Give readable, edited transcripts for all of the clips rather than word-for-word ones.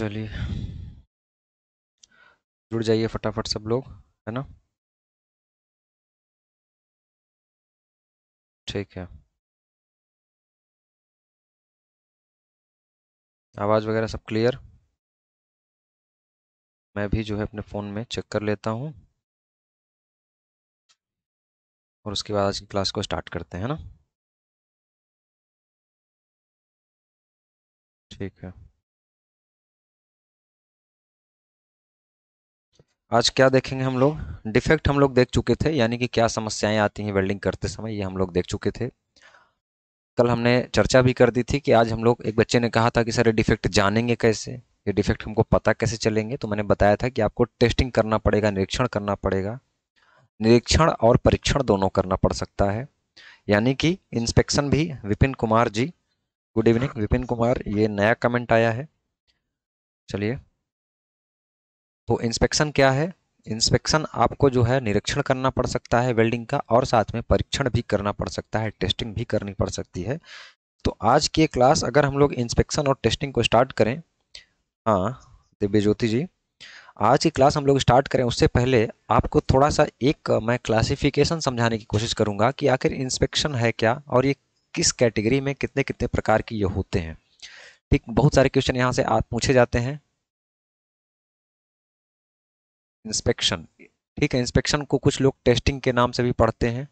चलिए जुड़ जाइए फटाफट सब लोग, है ना। ठीक है, आवाज़ वगैरह सब क्लियर। मैं भी जो है अपने फ़ोन में चेक कर लेता हूँ और उसके बाद आज की क्लास को स्टार्ट करते हैं, है ना। ठीक है, आज क्या देखेंगे हम लोग। डिफेक्ट हम लोग देख चुके थे, यानी कि क्या समस्याएं आती हैं वेल्डिंग करते समय, ये हम लोग देख चुके थे। कल हमने चर्चा भी कर दी थी कि आज हम लोग, एक बच्चे ने कहा था कि सर ये डिफेक्ट जानेंगे कैसे, ये डिफेक्ट हमको पता कैसे चलेंगे। तो मैंने बताया था कि आपको टेस्टिंग करना पड़ेगा, निरीक्षण करना पड़ेगा। निरीक्षण और परीक्षण दोनों करना पड़ सकता है, यानी कि इंस्पेक्शन भी। विपिन कुमार जी गुड इवनिंग विपिन कुमार, ये नया कमेंट आया है। चलिए, तो इंस्पेक्शन क्या है। इंस्पेक्शन आपको जो है निरीक्षण करना पड़ सकता है वेल्डिंग का, और साथ में परीक्षण भी करना पड़ सकता है, टेस्टिंग भी करनी पड़ सकती है। तो आज की क्लास अगर हम लोग इंस्पेक्शन और टेस्टिंग को स्टार्ट करें, हाँ दिव्य ज्योति जी आज की क्लास हम लोग स्टार्ट करें उससे पहले आपको थोड़ा सा एक मैं क्लासिफिकेशन समझाने की कोशिश करूँगा कि आखिर इंस्पेक्शन है क्या और ये किस कैटेगरी में कितने कितने प्रकार की ये होते हैं। ठीक, बहुत सारे क्वेश्चन यहाँ से आप पूछे जाते हैं इंस्पेक्शन। ठीक है, इंस्पेक्शन को कुछ लोग टेस्टिंग के नाम से भी पढ़ते हैं।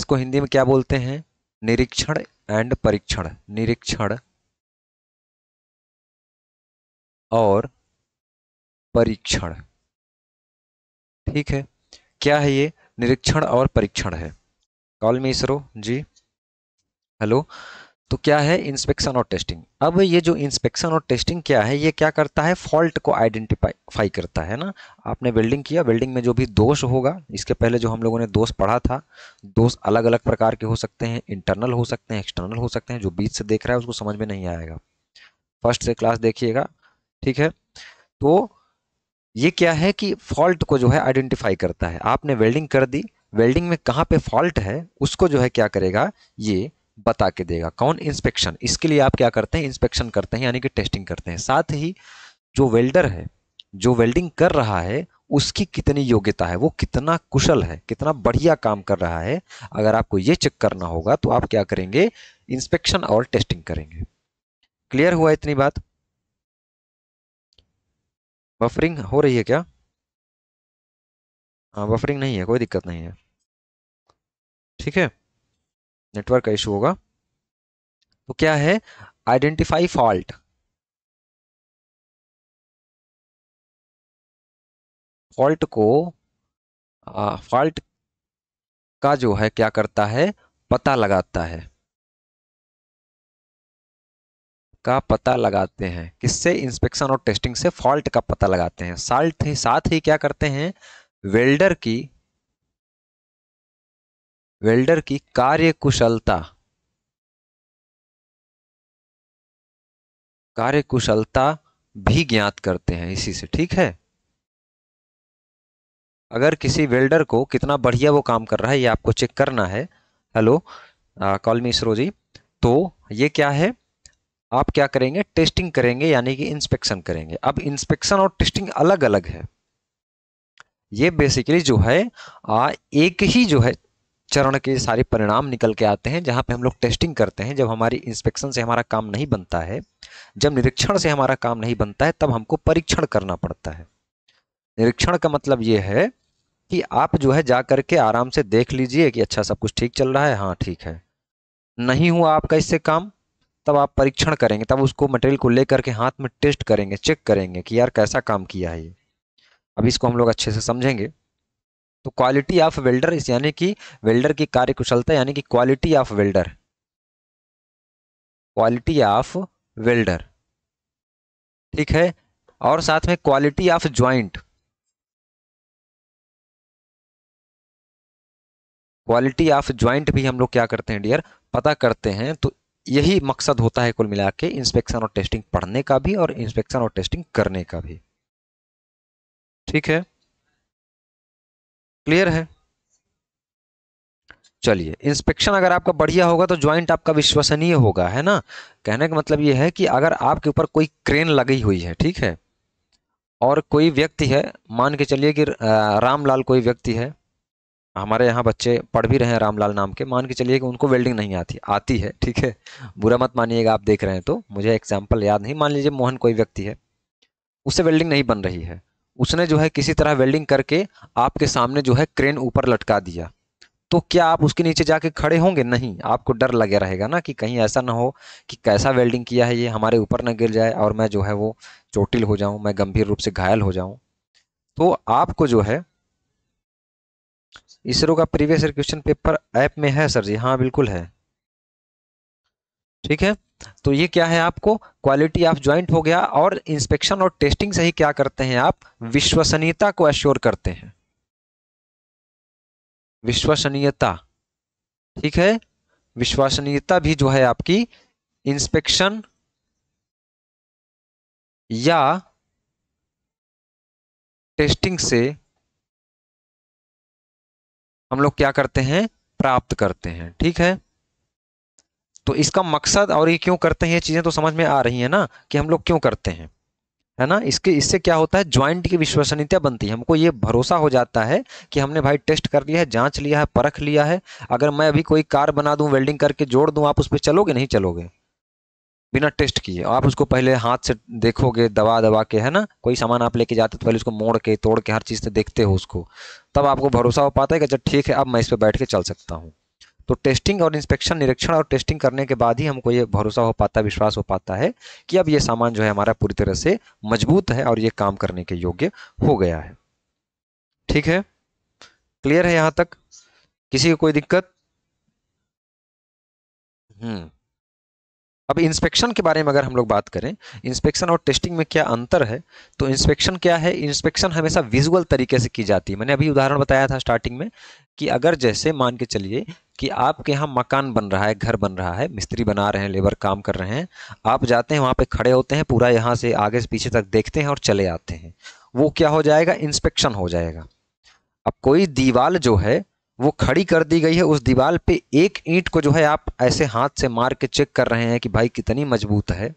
इसको हिंदी में क्या बोलते हैं, निरीक्षण एंड परीक्षण। निरीक्षण और परीक्षण, ठीक है। क्या है ये, निरीक्षण और परीक्षण है। कॉल में इसरो जी हेलो। तो क्या है इंस्पेक्शन और टेस्टिंग। अब ये जो इंस्पेक्शन और टेस्टिंग क्या है, ये क्या करता है, फॉल्ट को आइडेंटिफाई करता है ना। आपने वेल्डिंग किया, वेल्डिंग में जो भी दोष होगा, इसके पहले जो हम लोगों ने दोष पढ़ा था, दोष अलग अलग प्रकार के हो सकते हैं, इंटरनल हो सकते हैं, एक्सटर्नल हो सकते हैं। जो बीच से देख रहा है उसको समझ में नहीं आएगा, फर्स्ट से क्लास देखिएगा, ठीक है। तो ये क्या है कि फॉल्ट को जो है आइडेंटिफाई करता है। आपने वेल्डिंग कर दी, वेल्डिंग में कहाँ पे फॉल्ट है उसको जो है क्या करेगा, ये बता के देगा। कौन, इंस्पेक्शन। इसके लिए आप क्या करते हैं, इंस्पेक्शन करते हैं, यानी कि टेस्टिंग करते हैं। साथ ही जो वेल्डर है, जो वेल्डिंग कर रहा है, उसकी कितनी योग्यता है, वो कितना कुशल है, कितना बढ़िया काम कर रहा है, अगर आपको ये चेक करना होगा तो आप क्या करेंगे, इंस्पेक्शन और टेस्टिंग करेंगे। क्लियर हुआ इतनी बात। बफरिंग हो रही है क्या। हाँ बफरिंग नहीं है, कोई दिक्कत नहीं है, ठीक है, नेटवर्क का इशू होगा। तो क्या है, आइडेंटिफाई फॉल्ट, फॉल्ट को फॉल्ट का जो है क्या करता है, पता लगाता है, का पता लगाते हैं। किससे, इंस्पेक्शन और टेस्टिंग से फॉल्ट का पता लगाते हैं। साथ ही क्या करते हैं, वेल्डर की कार्यकुशलता भी ज्ञात करते हैं इसी से, ठीक है। अगर किसी वेल्डर को कितना बढ़िया वो काम कर रहा है, ये आपको चेक करना है। Hello call me ISRO ji. तो ये क्या है, आप क्या करेंगे, टेस्टिंग करेंगे, यानी कि इंस्पेक्शन करेंगे। अब इंस्पेक्शन और टेस्टिंग अलग अलग है। ये बेसिकली जो है एक ही जो है चरण के सारे परिणाम निकल के आते हैं, जहाँ पे हम लोग टेस्टिंग करते हैं। जब हमारी इंस्पेक्शन से हमारा काम नहीं बनता है, जब निरीक्षण से हमारा काम नहीं बनता है, तब हमको परीक्षण करना पड़ता है। निरीक्षण का मतलब ये है कि आप जो है जा करके आराम से देख लीजिए कि अच्छा सब कुछ ठीक चल रहा है, हाँ ठीक है। नहीं हुआ आपका इससे काम, तब आप परीक्षण करेंगे, तब उसको मटेरियल को ले करके हाथ में टेस्ट करेंगे, चेक करेंगे कि यार कैसा काम किया है ये। अब इसको हम लोग अच्छे से समझेंगे। तो क्वालिटी ऑफ वेल्डर, यानी कि वेल्डर की कार्यकुशलता, यानी कि quality of welder, quality of welder, ठीक है। और साथ में quality of joint, quality of joint भी हम लोग क्या करते हैं डियर, पता करते हैं। तो यही मकसद होता है कुल मिला के इंस्पेक्शन और टेस्टिंग पढ़ने का भी और इंस्पेक्शन और टेस्टिंग करने का भी, ठीक है, क्लियर है। चलिए, इंस्पेक्शन अगर आपका बढ़िया होगा तो ज्वाइंट आपका विश्वसनीय होगा, है ना। कहने का मतलब ये है कि अगर आपके ऊपर कोई क्रेन लगी हुई है, ठीक है, और कोई व्यक्ति है, मान के चलिए कि रामलाल कोई व्यक्ति है, हमारे यहाँ बच्चे पढ़ भी रहे हैं रामलाल नाम के, मान के चलिए कि उनको वेल्डिंग नहीं आती है, ठीक है, बुरा मत मानिएगा आप देख रहे हैं तो, मुझे एग्जाम्पल याद नहीं, मान लीजिए मोहन कोई व्यक्ति है, उससे वेल्डिंग नहीं बन रही है, उसने जो है किसी तरह वेल्डिंग करके आपके सामने जो है क्रेन ऊपर लटका दिया, तो क्या आप उसके नीचे जाके खड़े होंगे? नहीं, आपको डर लगे रहेगा ना कि कहीं ऐसा ना हो कि कैसा वेल्डिंग किया है ये, हमारे ऊपर ना गिर जाए और मैं जो है वो चोटिल हो जाऊं, मैं गंभीर रूप से घायल हो जाऊं। तो आपको जो है इसरो का previous year question paper app में है सर जी, हाँ बिल्कुल है, ठीक है। तो ये क्या है, आपको क्वालिटी ऑफ ज्वाइंट हो गया, और इंस्पेक्शन और टेस्टिंग से ही क्या करते हैं आप, विश्वसनीयता को एश्योर करते हैं, विश्वसनीयता, ठीक है। विश्वसनीयता भी जो है आपकी इंस्पेक्शन या टेस्टिंग से हम लोग क्या करते हैं, प्राप्त करते हैं, ठीक है। तो इसका मकसद और ये क्यों करते हैं, ये चीजें तो समझ में आ रही है ना कि हम लोग क्यों करते हैं, है ना। इससे क्या होता है, ज्वाइंट की विश्वसनीयता बनती है, हमको ये भरोसा हो जाता है कि हमने भाई टेस्ट कर लिया है, जांच लिया है, परख लिया है। अगर मैं अभी कोई कार बना दूं, वेल्डिंग करके जोड़ दूं, आप उस पर चलोगे? नहीं चलोगे, बिना टेस्ट किए। आप उसको पहले हाथ से देखोगे, दबा के, है ना। कोई सामान आप लेके जाते तो पहले उसको मोड़ के, तोड़ के, हर चीज़ से देखते हो उसको, तब आपको भरोसा हो पाता है कि अच्छा ठीक है, अब मैं इस पर बैठ के चल सकता हूँ। तो टेस्टिंग और इंस्पेक्शन, निरीक्षण और टेस्टिंग करने के बाद ही हमको ये भरोसा हो पाता है, विश्वास हो पाता है कि अब ये सामान जो है हमारा पूरी तरह से मजबूत है और ये काम करने के योग्य हो गया है, ठीक है। क्लियर है यहाँ तक, किसी को कोई दिक्कत? अब इंस्पेक्शन के बारे में अगर हम लोग बात करें, इंस्पेक्शन और टेस्टिंग में क्या अंतर है, तो इंस्पेक्शन क्या है, इंस्पेक्शन हमेशा विजुअल तरीके से की जाती है। मैंने अभी उदाहरण बताया था स्टार्टिंग में कि अगर जैसे मान के चलिए कि आपके यहाँ मकान बन रहा है, घर बन रहा है, मिस्त्री बना रहे हैं, लेबर काम कर रहे हैं, आप जाते हैं वहाँ पे खड़े होते हैं, पूरा यहाँ से आगे से पीछे तक देखते हैं और चले आते हैं, वो क्या हो जाएगा, इंस्पेक्शन हो जाएगा। अब कोई दीवार जो है वो खड़ी कर दी गई है, उस दीवार पे एक ईंट को जो है आप ऐसे हाथ से मार के चेक कर रहे हैं कि भाई कितनी मजबूत है,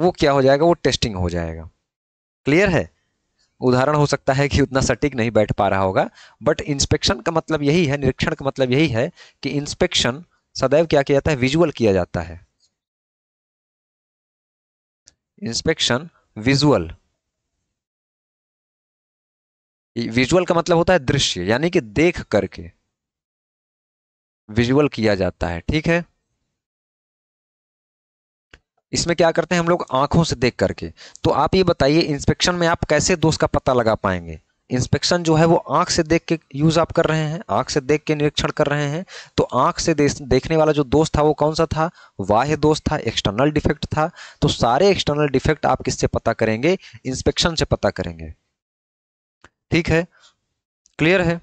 वो क्या हो जाएगा, वो टेस्टिंग हो जाएगा। क्लियर है, उदाहरण हो सकता है कि उतना सटीक नहीं बैठ पा रहा होगा, बट इंस्पेक्शन का मतलब यही है, निरीक्षण का मतलब यही है कि इंस्पेक्शन सदैव क्या किया जाता है, विजुअल किया जाता है। इंस्पेक्शन विजुअल, विजुअल का मतलब होता है दृश्य, यानी कि देख करके विजुअल किया जाता है, ठीक है। इसमें क्या करते हैं हम लोग, आंखों से देख करके। तो आप ये बताइए इंस्पेक्शन में आप कैसे दोष का पता लगा पाएंगे? इंस्पेक्शन जो है वो आंख से देख के यूज आप कर रहे हैं, आंख से देख के निरीक्षण कर रहे हैं, तो आंख से देखने वाला जो दोष था वो कौन सा था, बाह्य दोष था, एक्सटर्नल डिफेक्ट था। तो सारे एक्सटर्नल डिफेक्ट आप किससे पता करेंगे, इंस्पेक्शन से पता करेंगे, ठीक है। क्लियर है,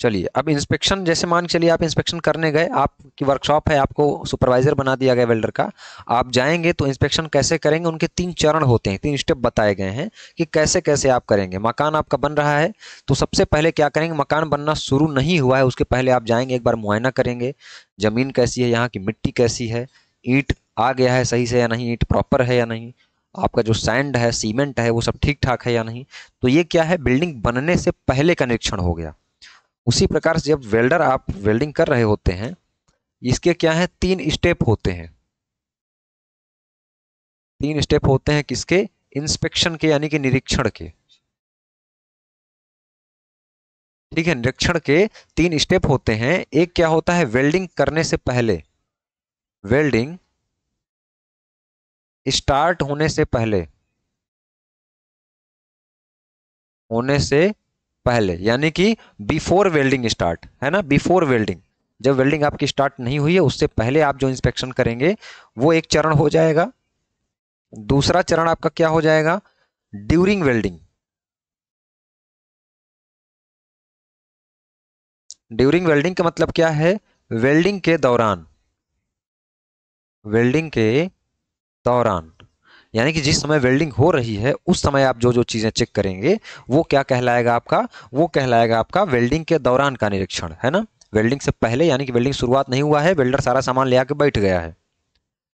चलिए। अब इंस्पेक्शन, जैसे मान चलिए आप इंस्पेक्शन करने गए, आपकी वर्कशॉप है, आपको सुपरवाइजर बना दिया गया वेल्डर का, आप जाएंगे तो इंस्पेक्शन कैसे करेंगे, उनके 3 चरण होते हैं, 3 स्टेप बताए गए हैं कि कैसे कैसे आप करेंगे। मकान आपका बन रहा है तो सबसे पहले क्या करेंगे, मकान बनना शुरू नहीं हुआ है उसके पहले आप जाएंगे, एक बार मुआयना करेंगे, ज़मीन कैसी है, यहाँ की मिट्टी कैसी है, ईंट आ गया है सही से या नहीं, ईंट प्रॉपर है या नहीं, आपका जो सैंड है, सीमेंट है, वो सब ठीक ठाक है या नहीं। तो ये क्या है, बिल्डिंग बनने से पहले का निरीक्षण हो गया। उसी प्रकार से जब वेल्डर आप वेल्डिंग कर रहे होते हैं, इसके क्या है, 3 स्टेप होते हैं, 3 स्टेप होते हैं किसके, इंस्पेक्शन के, यानी कि निरीक्षण के, ठीक है। निरीक्षण के 3 स्टेप होते हैं। एक क्या होता है, वेल्डिंग करने से पहले, वेल्डिंग स्टार्ट होने से पहले यानी कि बिफोर वेल्डिंग स्टार्ट, है ना, बिफोर वेल्डिंग, जब वेल्डिंग आपकी स्टार्ट नहीं हुई है उससे पहले आप जो इंस्पेक्शन करेंगे वो एक चरण हो जाएगा। दूसरा चरण आपका क्या हो जाएगा, ड्यूरिंग वेल्डिंग, ड्यूरिंग वेल्डिंग का मतलब क्या है, वेल्डिंग के दौरान, वेल्डिंग के दौरान यानी कि जिस समय वेल्डिंग हो रही है उस समय आप जो जो चीज़ें चेक करेंगे वो क्या कहलाएगा आपका, वो कहलाएगा आपका वेल्डिंग के दौरान का निरीक्षण, है ना। वेल्डिंग से पहले, यानी कि वेल्डिंग शुरुआत नहीं हुआ है, वेल्डर सारा सामान ले आके बैठ गया है।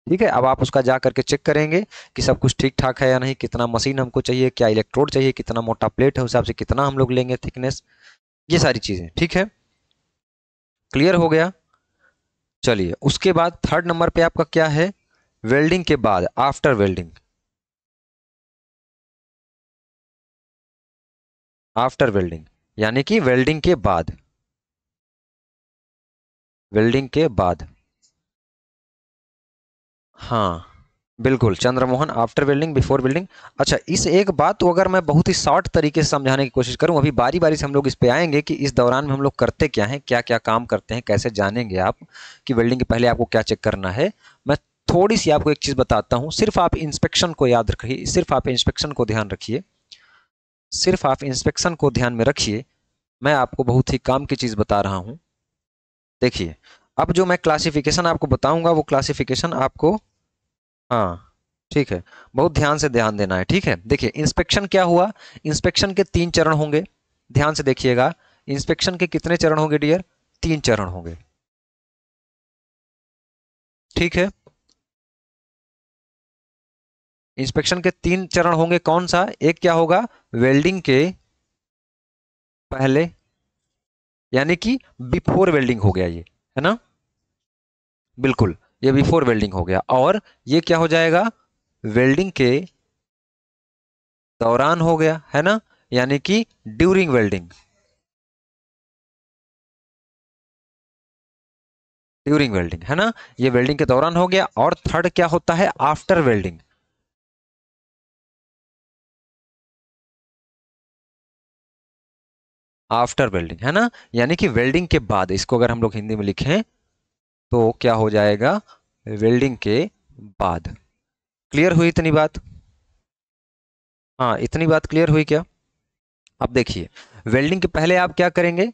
ठीक है, अब आप उसका जा करके चेक करेंगे कि सब कुछ ठीक ठाक है या नहीं, कितना मशीन हमको चाहिए, क्या इलेक्ट्रोड चाहिए, कितना मोटा प्लेट है, उस हिसाब से कितना हम लोग लेंगे थिकनेस, ये सारी चीज़ें। ठीक है, क्लियर हो गया। चलिए, उसके बाद थर्ड नंबर पे आपका क्या है, वेल्डिंग के बाद आफ्टर वेल्डिंग। आफ्टर वेल्डिंग यानी कि वेल्डिंग के बाद, वेल्डिंग के बाद, हाँ बिल्कुल Chandramohan, after welding, before welding. अच्छा, इस एक बात को अगर मैं बहुत ही शॉर्ट तरीके से समझाने की कोशिश करूं, अभी बारी बारी से हम लोग इस पे आएंगे कि इस दौरान में हम लोग करते क्या हैं, क्या क्या काम करते हैं, कैसे जानेंगे आप कि वेल्डिंग के पहले आपको क्या चेक करना है। मैं थोड़ी सी आपको एक चीज़ बताता हूँ, सिर्फ आप इंस्पेक्शन को याद रखिए, सिर्फ आप इंस्पेक्शन को ध्यान रखिए, सिर्फ आप इंस्पेक्शन को ध्यान में रखिए। मैं आपको बहुत ही काम की चीज़ बता रहा हूँ। देखिए, अब जो मैं क्लासिफिकेशन आपको बताऊंगा वो क्लासिफिकेशन आपको, हाँ ठीक है, बहुत ध्यान से ध्यान देना है। ठीक है, देखिए इंस्पेक्शन क्या हुआ, इंस्पेक्शन के 3 चरण होंगे, ध्यान से देखिएगा। इंस्पेक्शन के कितने चरण होंगे डियर? 3 चरण होंगे। ठीक है, इंस्पेक्शन के 3 चरण होंगे, कौन सा? एक क्या होगा, वेल्डिंग के पहले यानी कि बिफोर वेल्डिंग हो गया ये, है ना, बिल्कुल ये बिफोर वेल्डिंग हो गया। और ये क्या हो जाएगा, वेल्डिंग के दौरान हो गया, है ना, यानी कि ड्यूरिंग वेल्डिंग, ड्यूरिंग वेल्डिंग, है ना, ये वेल्डिंग के दौरान हो गया। और थर्ड क्या होता है, आफ्टर वेल्डिंग। आफ्टर वेल्डिंग, है ना, यानी कि वेल्डिंग के बाद, इसको अगर हम लोग हिंदी में लिखें तो क्या हो जाएगा, वेल्डिंग के बाद। क्लियर हुई इतनी बात? हाँ, इतनी बात क्लियर हुई क्या? अब देखिए, वेल्डिंग के पहले आप क्या करेंगे,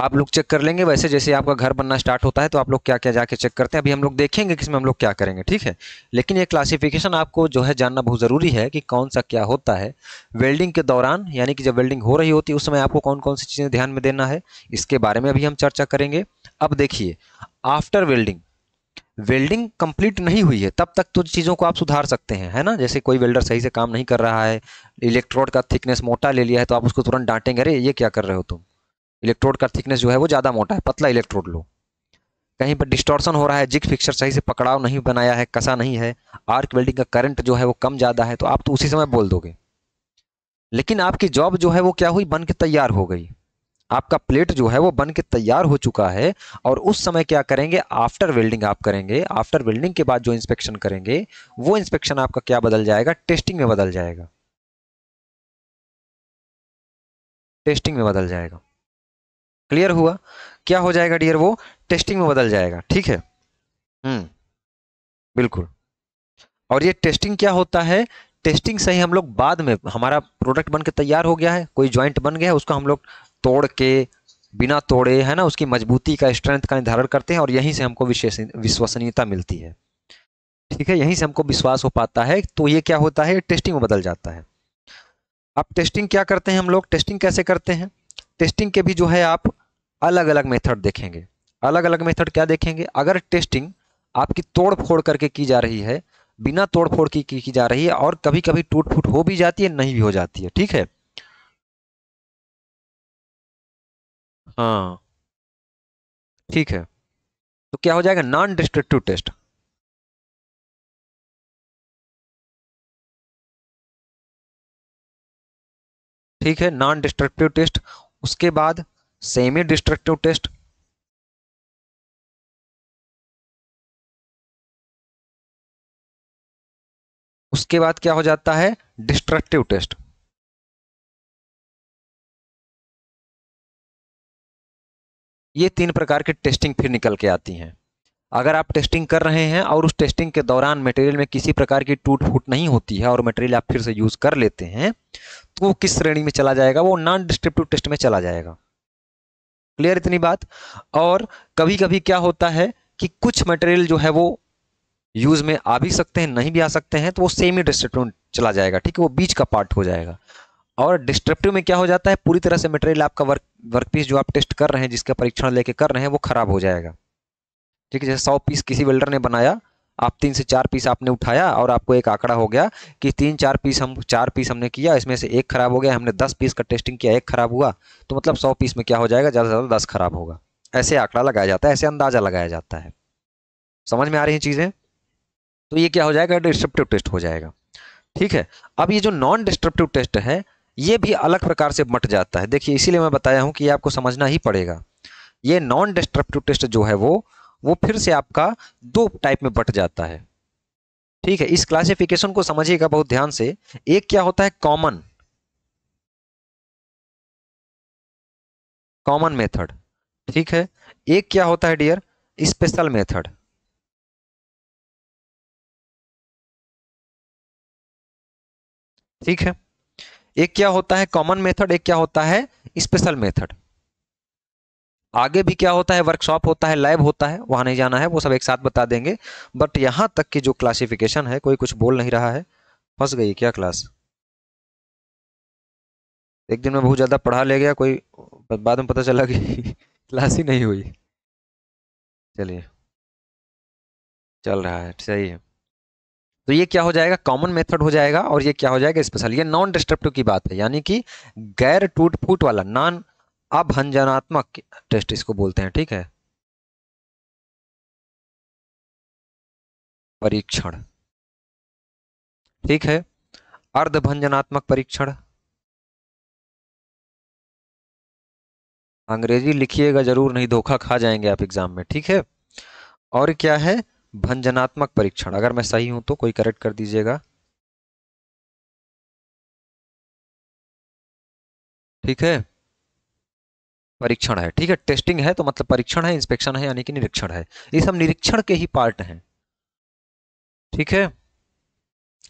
आप लोग चेक कर लेंगे। वैसे जैसे आपका घर बनना स्टार्ट होता है तो आप लोग क्या क्या जाके चेक करते हैं, अभी हम लोग देखेंगे कि इसमें हम लोग क्या करेंगे। ठीक है, लेकिन ये क्लासिफिकेशन आपको जो है जानना बहुत ज़रूरी है कि कौन सा क्या होता है। वेल्डिंग के दौरान यानी कि जब वेल्डिंग हो रही होती है उस समय आपको कौन कौन सी चीज़ें ध्यान में देना है, इसके बारे में अभी हम चर्चा करेंगे। अब देखिए, आफ्टर वेल्डिंग, वेल्डिंग कंप्लीट नहीं हुई है तब तक तो चीज़ों को आप सुधार सकते हैं, है ना। जैसे कोई वेल्डर सही से काम नहीं कर रहा है, इलेक्ट्रोड का थिकनेस मोटा ले लिया है, तो आप उसको तुरंत डांटेंगे, अरे ये क्या कर रहे हो तुम, इलेक्ट्रोड का थिकनेस जो है वो ज़्यादा मोटा है, पतला इलेक्ट्रोड लो। कहीं पर डिस्टॉर्शन हो रहा है, जिग फिक्सर सही से पकड़ाव नहीं बनाया है, कसा नहीं है, आर्क वेल्डिंग का करंट जो है वो कम ज़्यादा है, तो आप तो उसी समय बोल दोगे। लेकिन आपकी जॉब जो है वो क्या हुई, बन के तैयार हो गई, आपका प्लेट जो है वो बन के तैयार हो चुका है। और उस समय क्या करेंगे, आफ्टर वेल्डिंग आप करेंगे। आफ्टर वेल्डिंग के बाद जो इंस्पेक्शन करेंगे वो इंस्पेक्शन आपका क्या बदल जाएगा, टेस्टिंग में बदल जाएगा, टेस्टिंग में बदल जाएगा। क्लियर हुआ? क्या हो जाएगा डियर, वो टेस्टिंग में बदल जाएगा। ठीक है, बिल्कुल। और ये टेस्टिंग क्या होता है, टेस्टिंग सही हम लोग बाद में, हमारा प्रोडक्ट बन के तैयार हो गया है, कोई जॉइंट बन गया है, उसको हम लोग तोड़ के, बिना तोड़े, है ना, उसकी मजबूती का, स्ट्रेंथ का निर्धारण करते हैं और यहीं से हमको विश्वसनीयता मिलती है। ठीक है, यहीं से हमको विश्वास हो पाता है, तो ये क्या होता है, टेस्टिंग में बदल जाता है। अब टेस्टिंग क्या करते हैं हम लोग, टेस्टिंग कैसे करते हैं, टेस्टिंग के भी जो है आप अलग अलग मेथड देखेंगे। अलग अलग मेथड क्या देखेंगे, अगर टेस्टिंग आपकी तोड़ फोड़ करके की जा रही है, बिना तोड़ फोड़ की जा रही है, और कभी कभी टूट फूट हो भी जाती है, नहीं भी हो जाती है। ठीक है, हाँ ठीक है, तो क्या हो जाएगा, नॉन डिस्ट्रक्टिव टेस्ट। ठीक है, नॉन डिस्ट्रक्टिव टेस्ट। उसके बाद सेमी डिस्ट्रक्टिव टेस्ट, उसके बाद क्या हो जाता है, डिस्ट्रक्टिव टेस्ट। ये 3 प्रकार के टेस्टिंग फिर निकल के आती हैं। अगर आप टेस्टिंग कर रहे हैं और उस टेस्टिंग के दौरान मटेरियल में किसी प्रकार की टूट फूट नहीं होती है और मटेरियल आप फिर से यूज़ कर लेते हैं, तो वो किस श्रेणी में चला जाएगा, वो नॉन डिस्ट्रक्टिव टेस्ट में चला जाएगा। क्लियर इतनी बात? और कभी कभी क्या होता है कि कुछ मटेरियल जो है वो यूज़ में आ भी सकते हैं, नहीं भी आ सकते हैं, तो वो सेमी डिस्ट्रक्टिव चला जाएगा। ठीक है, वो बीच का पार्ट हो जाएगा। और डिस्ट्रक्टिव में क्या हो जाता है, पूरी तरह से मटेरियल आपका वर्कपीस जो आप टेस्ट कर रहे हैं, जिसका परीक्षण लेके कर रहे हैं, वो खराब हो जाएगा। ठीक है, जैसे 100 पीस किसी वेल्डर ने बनाया, आप 3 से 4 पीस आपने उठाया और आपको एक आंकड़ा हो गया कि 4 पीस हमने किया, इसमें से एक खराब हो गया। हमने 10 पीस का टेस्टिंग किया, एक खराब हुआ, तो मतलब 100 पीस में क्या हो जाएगा, ज़्यादा से ज़्यादा 10 खराब होगा। ऐसे आंकड़ा लगाया जाता है, ऐसे अंदाज़ा लगाया जाता है। समझ में आ रही हैं चीज़ें? तो ये क्या हो जाएगा, डिस्ट्रप्टिव टेस्ट हो जाएगा। ठीक है, अब ये जो नॉन डिस्ट्रप्टिव टेस्ट है, ये भी अलग प्रकार से बंट जाता है। देखिए, इसीलिए मैं बताया हूँ कि ये आपको समझना ही पड़ेगा। ये नॉन डिस्ट्रप्टिव टेस्ट जो है वो फिर से आपका 2 टाइप में बट जाता है। ठीक है, इस क्लासिफिकेशन को समझिएगा बहुत ध्यान से। एक क्या होता है, कॉमन मेथड। ठीक है, एक क्या होता है डियर, स्पेशल मेथड। ठीक है, एक क्या होता है कॉमन मेथड, एक क्या होता है स्पेशल मेथड। आगे भी क्या होता है, वर्कशॉप होता है, लैब होता है, वहां नहीं जाना है, वो सब एक साथ बता देंगे। बट यहां तक की जो क्लासिफिकेशन है, कोई कुछ बोल नहीं रहा है। फंस गई क्या क्लास? एक दिन में बहुत ज्यादा पढ़ा ले गया, कोई बाद में पता चला कि क्लास ही नहीं हुई। चलिए, चल रहा है, सही है। तो ये क्या हो जाएगा, कॉमन मेथड हो जाएगा, और ये क्या हो जाएगा, स्पेशल। ये नॉन डिस्ट्रप्टिव की बात है, यानी कि गैर टूट फूट वाला, नॉन अभंजनात्मक टेस्ट इसको बोलते हैं। ठीक है, परीक्षण। ठीक है, अर्धभंजनात्मक परीक्षण। अंग्रेजी लिखिएगा जरूर, नहीं धोखा खा जाएंगे आप एग्जाम में। ठीक है, और क्या है, भंजनात्मक परीक्षण। अगर मैं सही हूं तो कोई करेक्ट कर दीजिएगा। ठीक है, परीक्षण है। ठीक है, टेस्टिंग है तो मतलब परीक्षण है, इंस्पेक्शन है यानी कि निरीक्षण है। ये सब निरीक्षण के ही पार्ट हैं। ठीक है,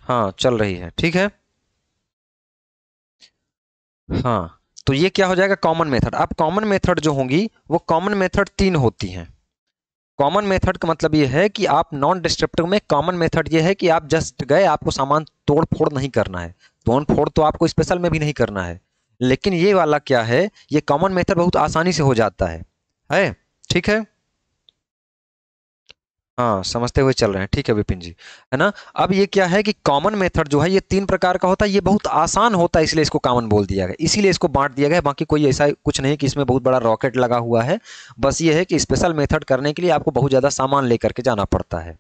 हाँ चल रही है। ठीक है, हाँ, तो ये क्या हो जाएगा, कॉमन मेथड। अब कॉमन मेथड जो होंगी, वो कॉमन मेथड 3 होती हैं। कॉमन मेथड का मतलब ये है कि आप नॉन डिस्ट्रप्टिव में, कॉमन मेथड ये है कि आप जस्ट गए, आपको सामान तोड़ फोड़ नहीं करना है। तोड़ फोड़ तो आपको स्पेशल में भी नहीं करना है, लेकिन ये वाला क्या है, ये कॉमन मेथड बहुत आसानी से हो जाता है। ठीक है, हाँ समझते हुए चल रहे हैं। ठीक है विपिन जी, है ना। अब ये क्या है कि कॉमन मेथड जो है, ये 3 प्रकार का होता है। ये बहुत आसान होता है, इसलिए इसको कॉमन बोल दिया गया, इसीलिए इसको बांट दिया गया। बाकी कोई ऐसा कुछ नहीं कि इसमें बहुत बड़ा रॉकेट लगा हुआ है। बस ये है कि स्पेशल मेथड करने के लिए आपको बहुत ज़्यादा सामान लेकर के जाना पड़ता है।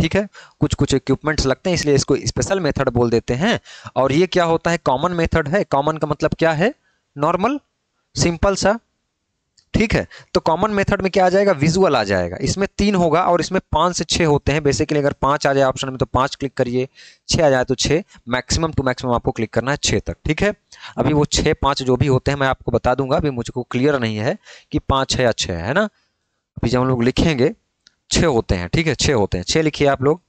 ठीक है, कुछ कुछ इक्विपमेंट्स लगते हैं, इसलिए इसको स्पेशल मेथड बोल देते हैं। और ये क्या होता है, कॉमन मेथड है। कॉमन का मतलब क्या है, नॉर्मल, सिंपल सा। ठीक है, तो कॉमन मेथड में क्या आ जाएगा, विजुअल आ जाएगा। इसमें 3 होगा और इसमें 5 से 6 होते हैं बेसिकली। अगर 5 आ जाए ऑप्शन में तो 5 क्लिक करिए, 6 आ जाए तो 6, मैक्सिमम टू मैक्सिमम आपको क्लिक करना है 6 तक। ठीक है, अभी वो 6, 5 जो भी होते हैं मैं आपको बता दूंगा। अभी मुझे को क्लियर नहीं है कि 5 है या 6 है ना। अभी जब हम लोग लिखेंगे 6 होते हैं। ठीक है, 6 होते हैं, 6 लिखिए आप लोग।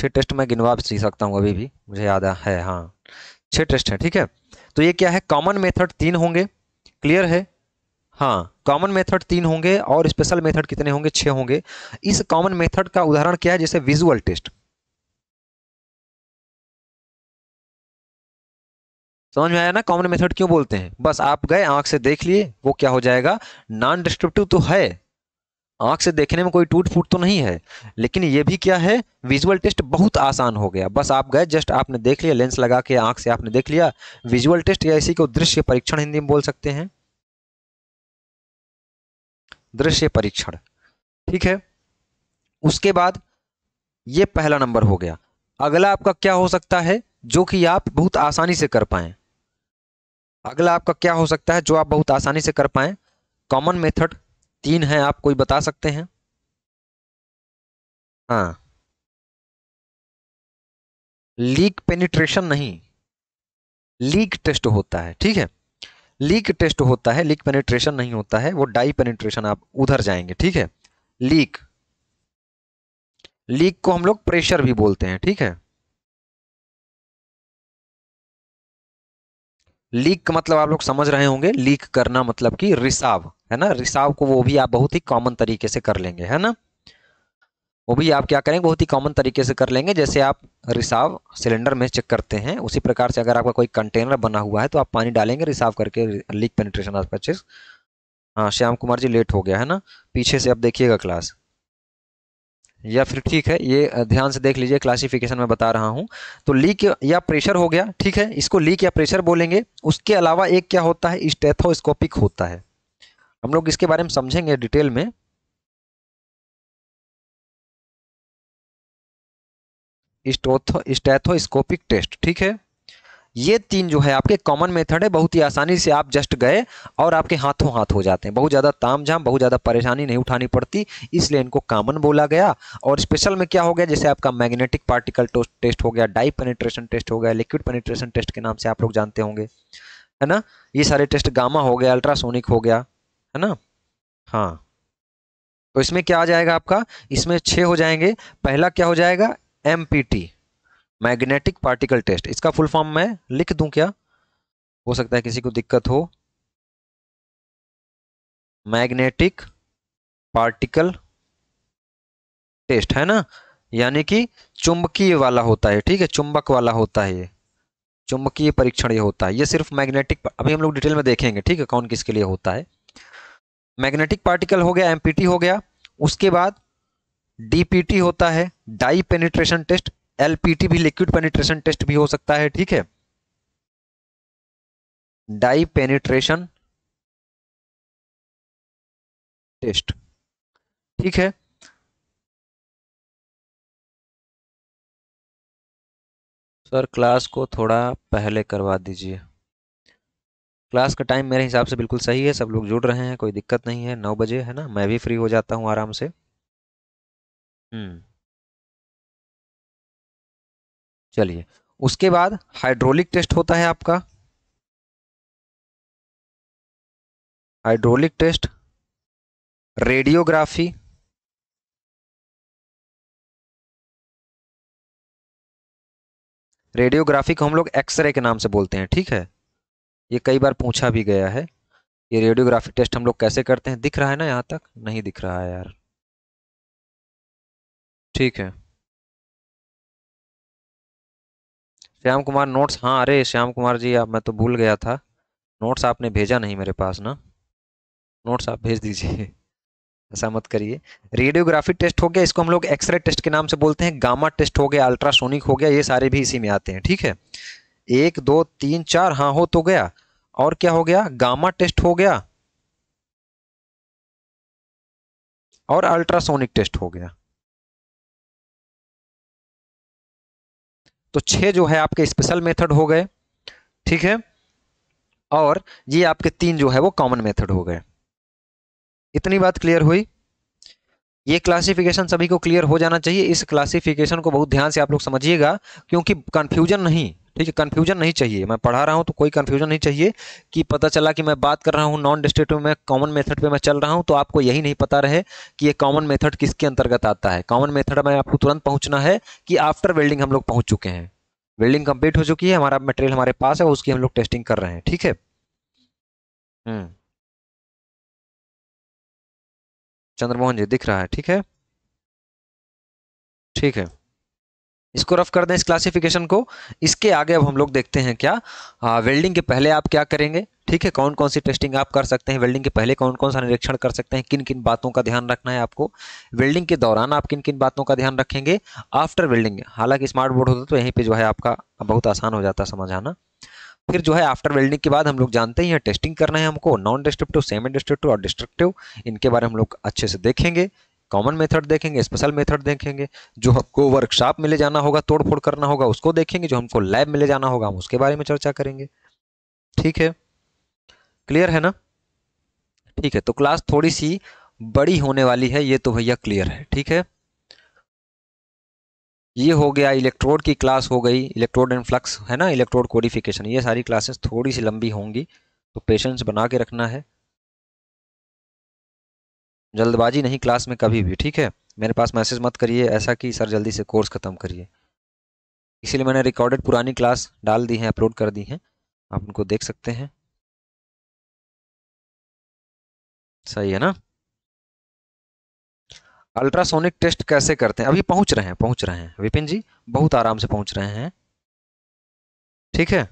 6 टेस्ट मैं गिनवा भी सकता हूँ, अभी भी मुझे याद है। हाँ 6 टेस्ट हैं। ठीक है, तो ये क्या है, कॉमन मेथड 3 होंगे। क्लियर है? हाँ, कॉमन मेथड 3 होंगे और स्पेशल मेथड कितने होंगे, 6 होंगे। इस कॉमन मेथड का उदाहरण क्या है, जैसे विजुअल टेस्ट। समझ में आया ना, कॉमन मेथड क्यों बोलते हैं। बस आप गए, आंख से देख लिए, वो क्या हो जाएगा, नॉन डिस्ट्रप्टिव तो है, आंख से देखने में कोई टूट फूट तो नहीं है, लेकिन ये भी क्या है, विजुअल टेस्ट बहुत आसान हो गया। बस आप गए, जस्ट आपने देख लिया, लेंस लगा के आंख से आपने देख लिया, विजुअल टेस्ट, या इसी को दृश्य परीक्षण हिंदी में बोल सकते हैं, दृश्य परीक्षण। ठीक है, उसके बाद ये पहला नंबर हो गया। अगला आपका क्या हो सकता है, जो कि आप बहुत आसानी से कर पाए। अगला आपका क्या हो सकता है, जो आप बहुत आसानी से कर पाए। कॉमन मेथड 3 है, आप कोई बता सकते हैं? हाँ, लीक पेनिट्रेशन नहीं, लीक टेस्ट होता है। ठीक है, लीक टेस्ट होता है, लीक पेनिट्रेशन नहीं होता है, वो डाई पेनिट्रेशन, आप उधर जाएंगे। ठीक है, लीक को हम लोग प्रेशर भी बोलते हैं। ठीक है, लीक का मतलब आप लोग समझ रहे होंगे, लीक करना मतलब कि रिसाव, है ना। रिसाव को वो भी आप बहुत ही कॉमन तरीके से कर लेंगे, है ना। वो भी आप क्या करेंगे बहुत ही कॉमन तरीके से कर लेंगे। जैसे आप रिसाव सिलेंडर में चेक करते हैं, उसी प्रकार से अगर आपका कोई कंटेनर बना हुआ है तो आप पानी डालेंगे रिसाव करके, लीक पेनिट्रेशन आज 25। हाँ श्याम कुमार जी लेट हो गया है ना, पीछे से आप देखिएगा क्लास, या फिर ठीक है ये ध्यान से देख लीजिए, क्लासिफिकेशन में बता रहा हूँ। तो लीक या प्रेशर हो गया, ठीक है, इसको लीक या प्रेशर बोलेंगे। उसके अलावा एक क्या होता है, स्टेथोस्कोपिक होता है, हम लोग इसके बारे में समझेंगे डिटेल में। स्टेथोस्कोपिक टेस्ट, ठीक है, ये तीन जो है आपके कॉमन मेथड है, बहुत ही आसानी से आप जस्ट गए और आपके हाथों हाथ हो जाते हैं, बहुत ज़्यादा तामझाम, बहुत ज़्यादा परेशानी नहीं उठानी पड़ती, इसलिए इनको कॉमन बोला गया। और स्पेशल में क्या हो गया, जैसे आपका मैग्नेटिक पार्टिकल टेस्ट हो गया, डाई पेनिट्रेशन टेस्ट हो गया, लिक्विड पेनिट्रेशन टेस्ट के नाम से आप लोग जानते होंगे, है ना, ये सारे टेस्ट, गामा हो गया, अल्ट्रासोनिक हो गया, है ना। हाँ तो इसमें क्या आ जाएगा आपका, इसमें 6 हो जाएंगे। पहला क्या हो जाएगा, एमपीटी मैग्नेटिक पार्टिकल टेस्ट, इसका फुल फॉर्म मैं लिख दूं क्या, हो सकता है किसी को दिक्कत हो, मैग्नेटिक पार्टिकल टेस्ट, है ना, यानी कि चुंबकीय वाला होता है, ठीक है, चुंबक वाला होता है, ये चुंबकीय परीक्षण ये होता है, ये सिर्फ मैग्नेटिक, अभी हम लोग डिटेल में देखेंगे, ठीक है, कौन किसके लिए होता है। मैग्नेटिक पार्टिकल हो गया, एमपीटी हो गया, उसके बाद डीपीटी होता है, डाई पेनिट्रेशन टेस्ट, एलपीटी भी, लिक्विड पेनिट्रेशन टेस्ट भी हो सकता है, ठीक है, डाई पेनिट्रेशन टेस्ट, ठीक है। सर क्लास को थोड़ा पहले करवा दीजिए, क्लास का टाइम मेरे हिसाब से बिल्कुल सही है, सब लोग जुड़ रहे हैं, कोई दिक्कत नहीं है, 9 बजे, है ना, मैं भी फ्री हो जाता हूँ आराम से। चलिए, उसके बाद हाइड्रोलिक टेस्ट होता है आपका, हाइड्रोलिक टेस्ट, रेडियोग्राफी, रेडियोग्राफी को हम लोग एक्सरे के नाम से बोलते हैं, ठीक है, ये कई बार पूछा भी गया है, ये रेडियोग्राफी टेस्ट हम लोग कैसे करते हैं, दिख रहा है ना, यहाँ तक नहीं दिख रहा है यार, ठीक है। श्याम कुमार नोट्स, हाँ अरे श्याम कुमार जी आप, मैं तो भूल गया था, नोट्स आपने भेजा नहीं मेरे पास ना, नोट्स आप भेज दीजिए, ऐसा मत करिए। रेडियोग्राफी टेस्ट हो गया, इसको हम लोग एक्सरे टेस्ट के नाम से बोलते हैं, गामा टेस्ट हो गया, अल्ट्रासोनिक हो गया, ये सारे भी इसी में आते हैं, ठीक है, 1 2 3 4, हाँ हो तो गया। और क्या हो गया, गामा टेस्ट हो गया और अल्ट्रासोनिक टेस्ट हो गया। तो 6 जो है आपके स्पेशल मेथड हो गए, ठीक है, और ये आपके 3 जो है वो कॉमन मेथड हो गए। इतनी बात क्लियर हुई, ये क्लासिफिकेशन सभी को क्लियर हो जाना चाहिए, इस क्लासिफिकेशन को बहुत ध्यान से आप लोग समझिएगा, क्योंकि कंफ्यूजन नहीं, ठीक है, कंफ्यूजन नहीं चाहिए, मैं पढ़ा रहा हूँ तो कोई कंफ्यूजन नहीं चाहिए कि पता चला कि मैं बात कर रहा हूँ नॉन डिस्ट्रेटिव में, कॉमन मेथड पे मैं चल रहा हूँ, तो आपको यही नहीं पता रहे कि ये कॉमन मेथड किसके अंतर्गत आता है। कॉमन मेथड में आपको तुरंत पहुँचना है कि आफ्टर वेल्डिंग हम लोग पहुँच चुके हैं, वेल्डिंग कंप्लीट हो चुकी है, हमारा मटेरियल हमारे पास है, उसकी हम लोग टेस्टिंग कर रहे हैं, ठीक है। चंद्रमोहन जी दिख रहा है, ठीक है, ठीक है, इसको रफ कर दें इस क्लासिफिकेशन को। इसके आगे अब हम लोग देखते हैं क्या, वेल्डिंग के पहले आप क्या करेंगे, ठीक है, कौन कौन सी टेस्टिंग आप कर सकते हैं, वेल्डिंग के पहले कौन कौन सा निरीक्षण कर सकते हैं, किन किन बातों का ध्यान रखना है आपको, वेल्डिंग के दौरान आप किन किन बातों का ध्यान रखेंगे, आफ्टर वेल्डिंग, हालांकि स्मार्ट बोर्ड होता तो यहीं पर जो है आपका बहुत आसान हो जाता समझाना। फिर जो है आफ्टर वेल्डिंग के बाद हम लोग जानते ही हैं टेस्टिंग करना है हमको, नॉन डिस्ट्रक्टिव, सेमी डिस्ट्रक्टिव और डिस्ट्रक्टिव, इनके बारे में हम लोग अच्छे से देखेंगे, कॉमन मेथड देखेंगे, स्पेशल मेथड देखेंगे, जो हमको वर्कशॉप में ले जाना होगा, तोड़फोड़ करना होगा उसको देखेंगे, जो हमको लैब में ले जाना होगा हम उसके बारे में चर्चा करेंगे, ठीक है, क्लियर है ना, ठीक है। तो क्लास थोड़ी सी बड़ी होने वाली है, ये तो भैया क्लियर है, ठीक है। ये हो गया, इलेक्ट्रोड की क्लास हो गई, इलेक्ट्रोड एंड फ्लक्स, है ना, इलेक्ट्रोड कोडिफिकेशन, ये सारी क्लासेस थोड़ी सी लंबी होंगी तो पेशेंस बना के रखना है, जल्दबाजी नहीं क्लास में कभी भी, ठीक है। मेरे पास मैसेज मत करिए ऐसा कि सर जल्दी से कोर्स ख़त्म करिए, इसीलिए मैंने रिकॉर्डेड पुरानी क्लास डाल दी है, अपलोड कर दी है, आप उनको देख सकते हैं, सही है ना। अल्ट्रासोनिक टेस्ट कैसे करते हैं। अभी पहुंच रहे हैं विपिन जी, बहुत आराम से पहुंच रहे हैं। ठीक है,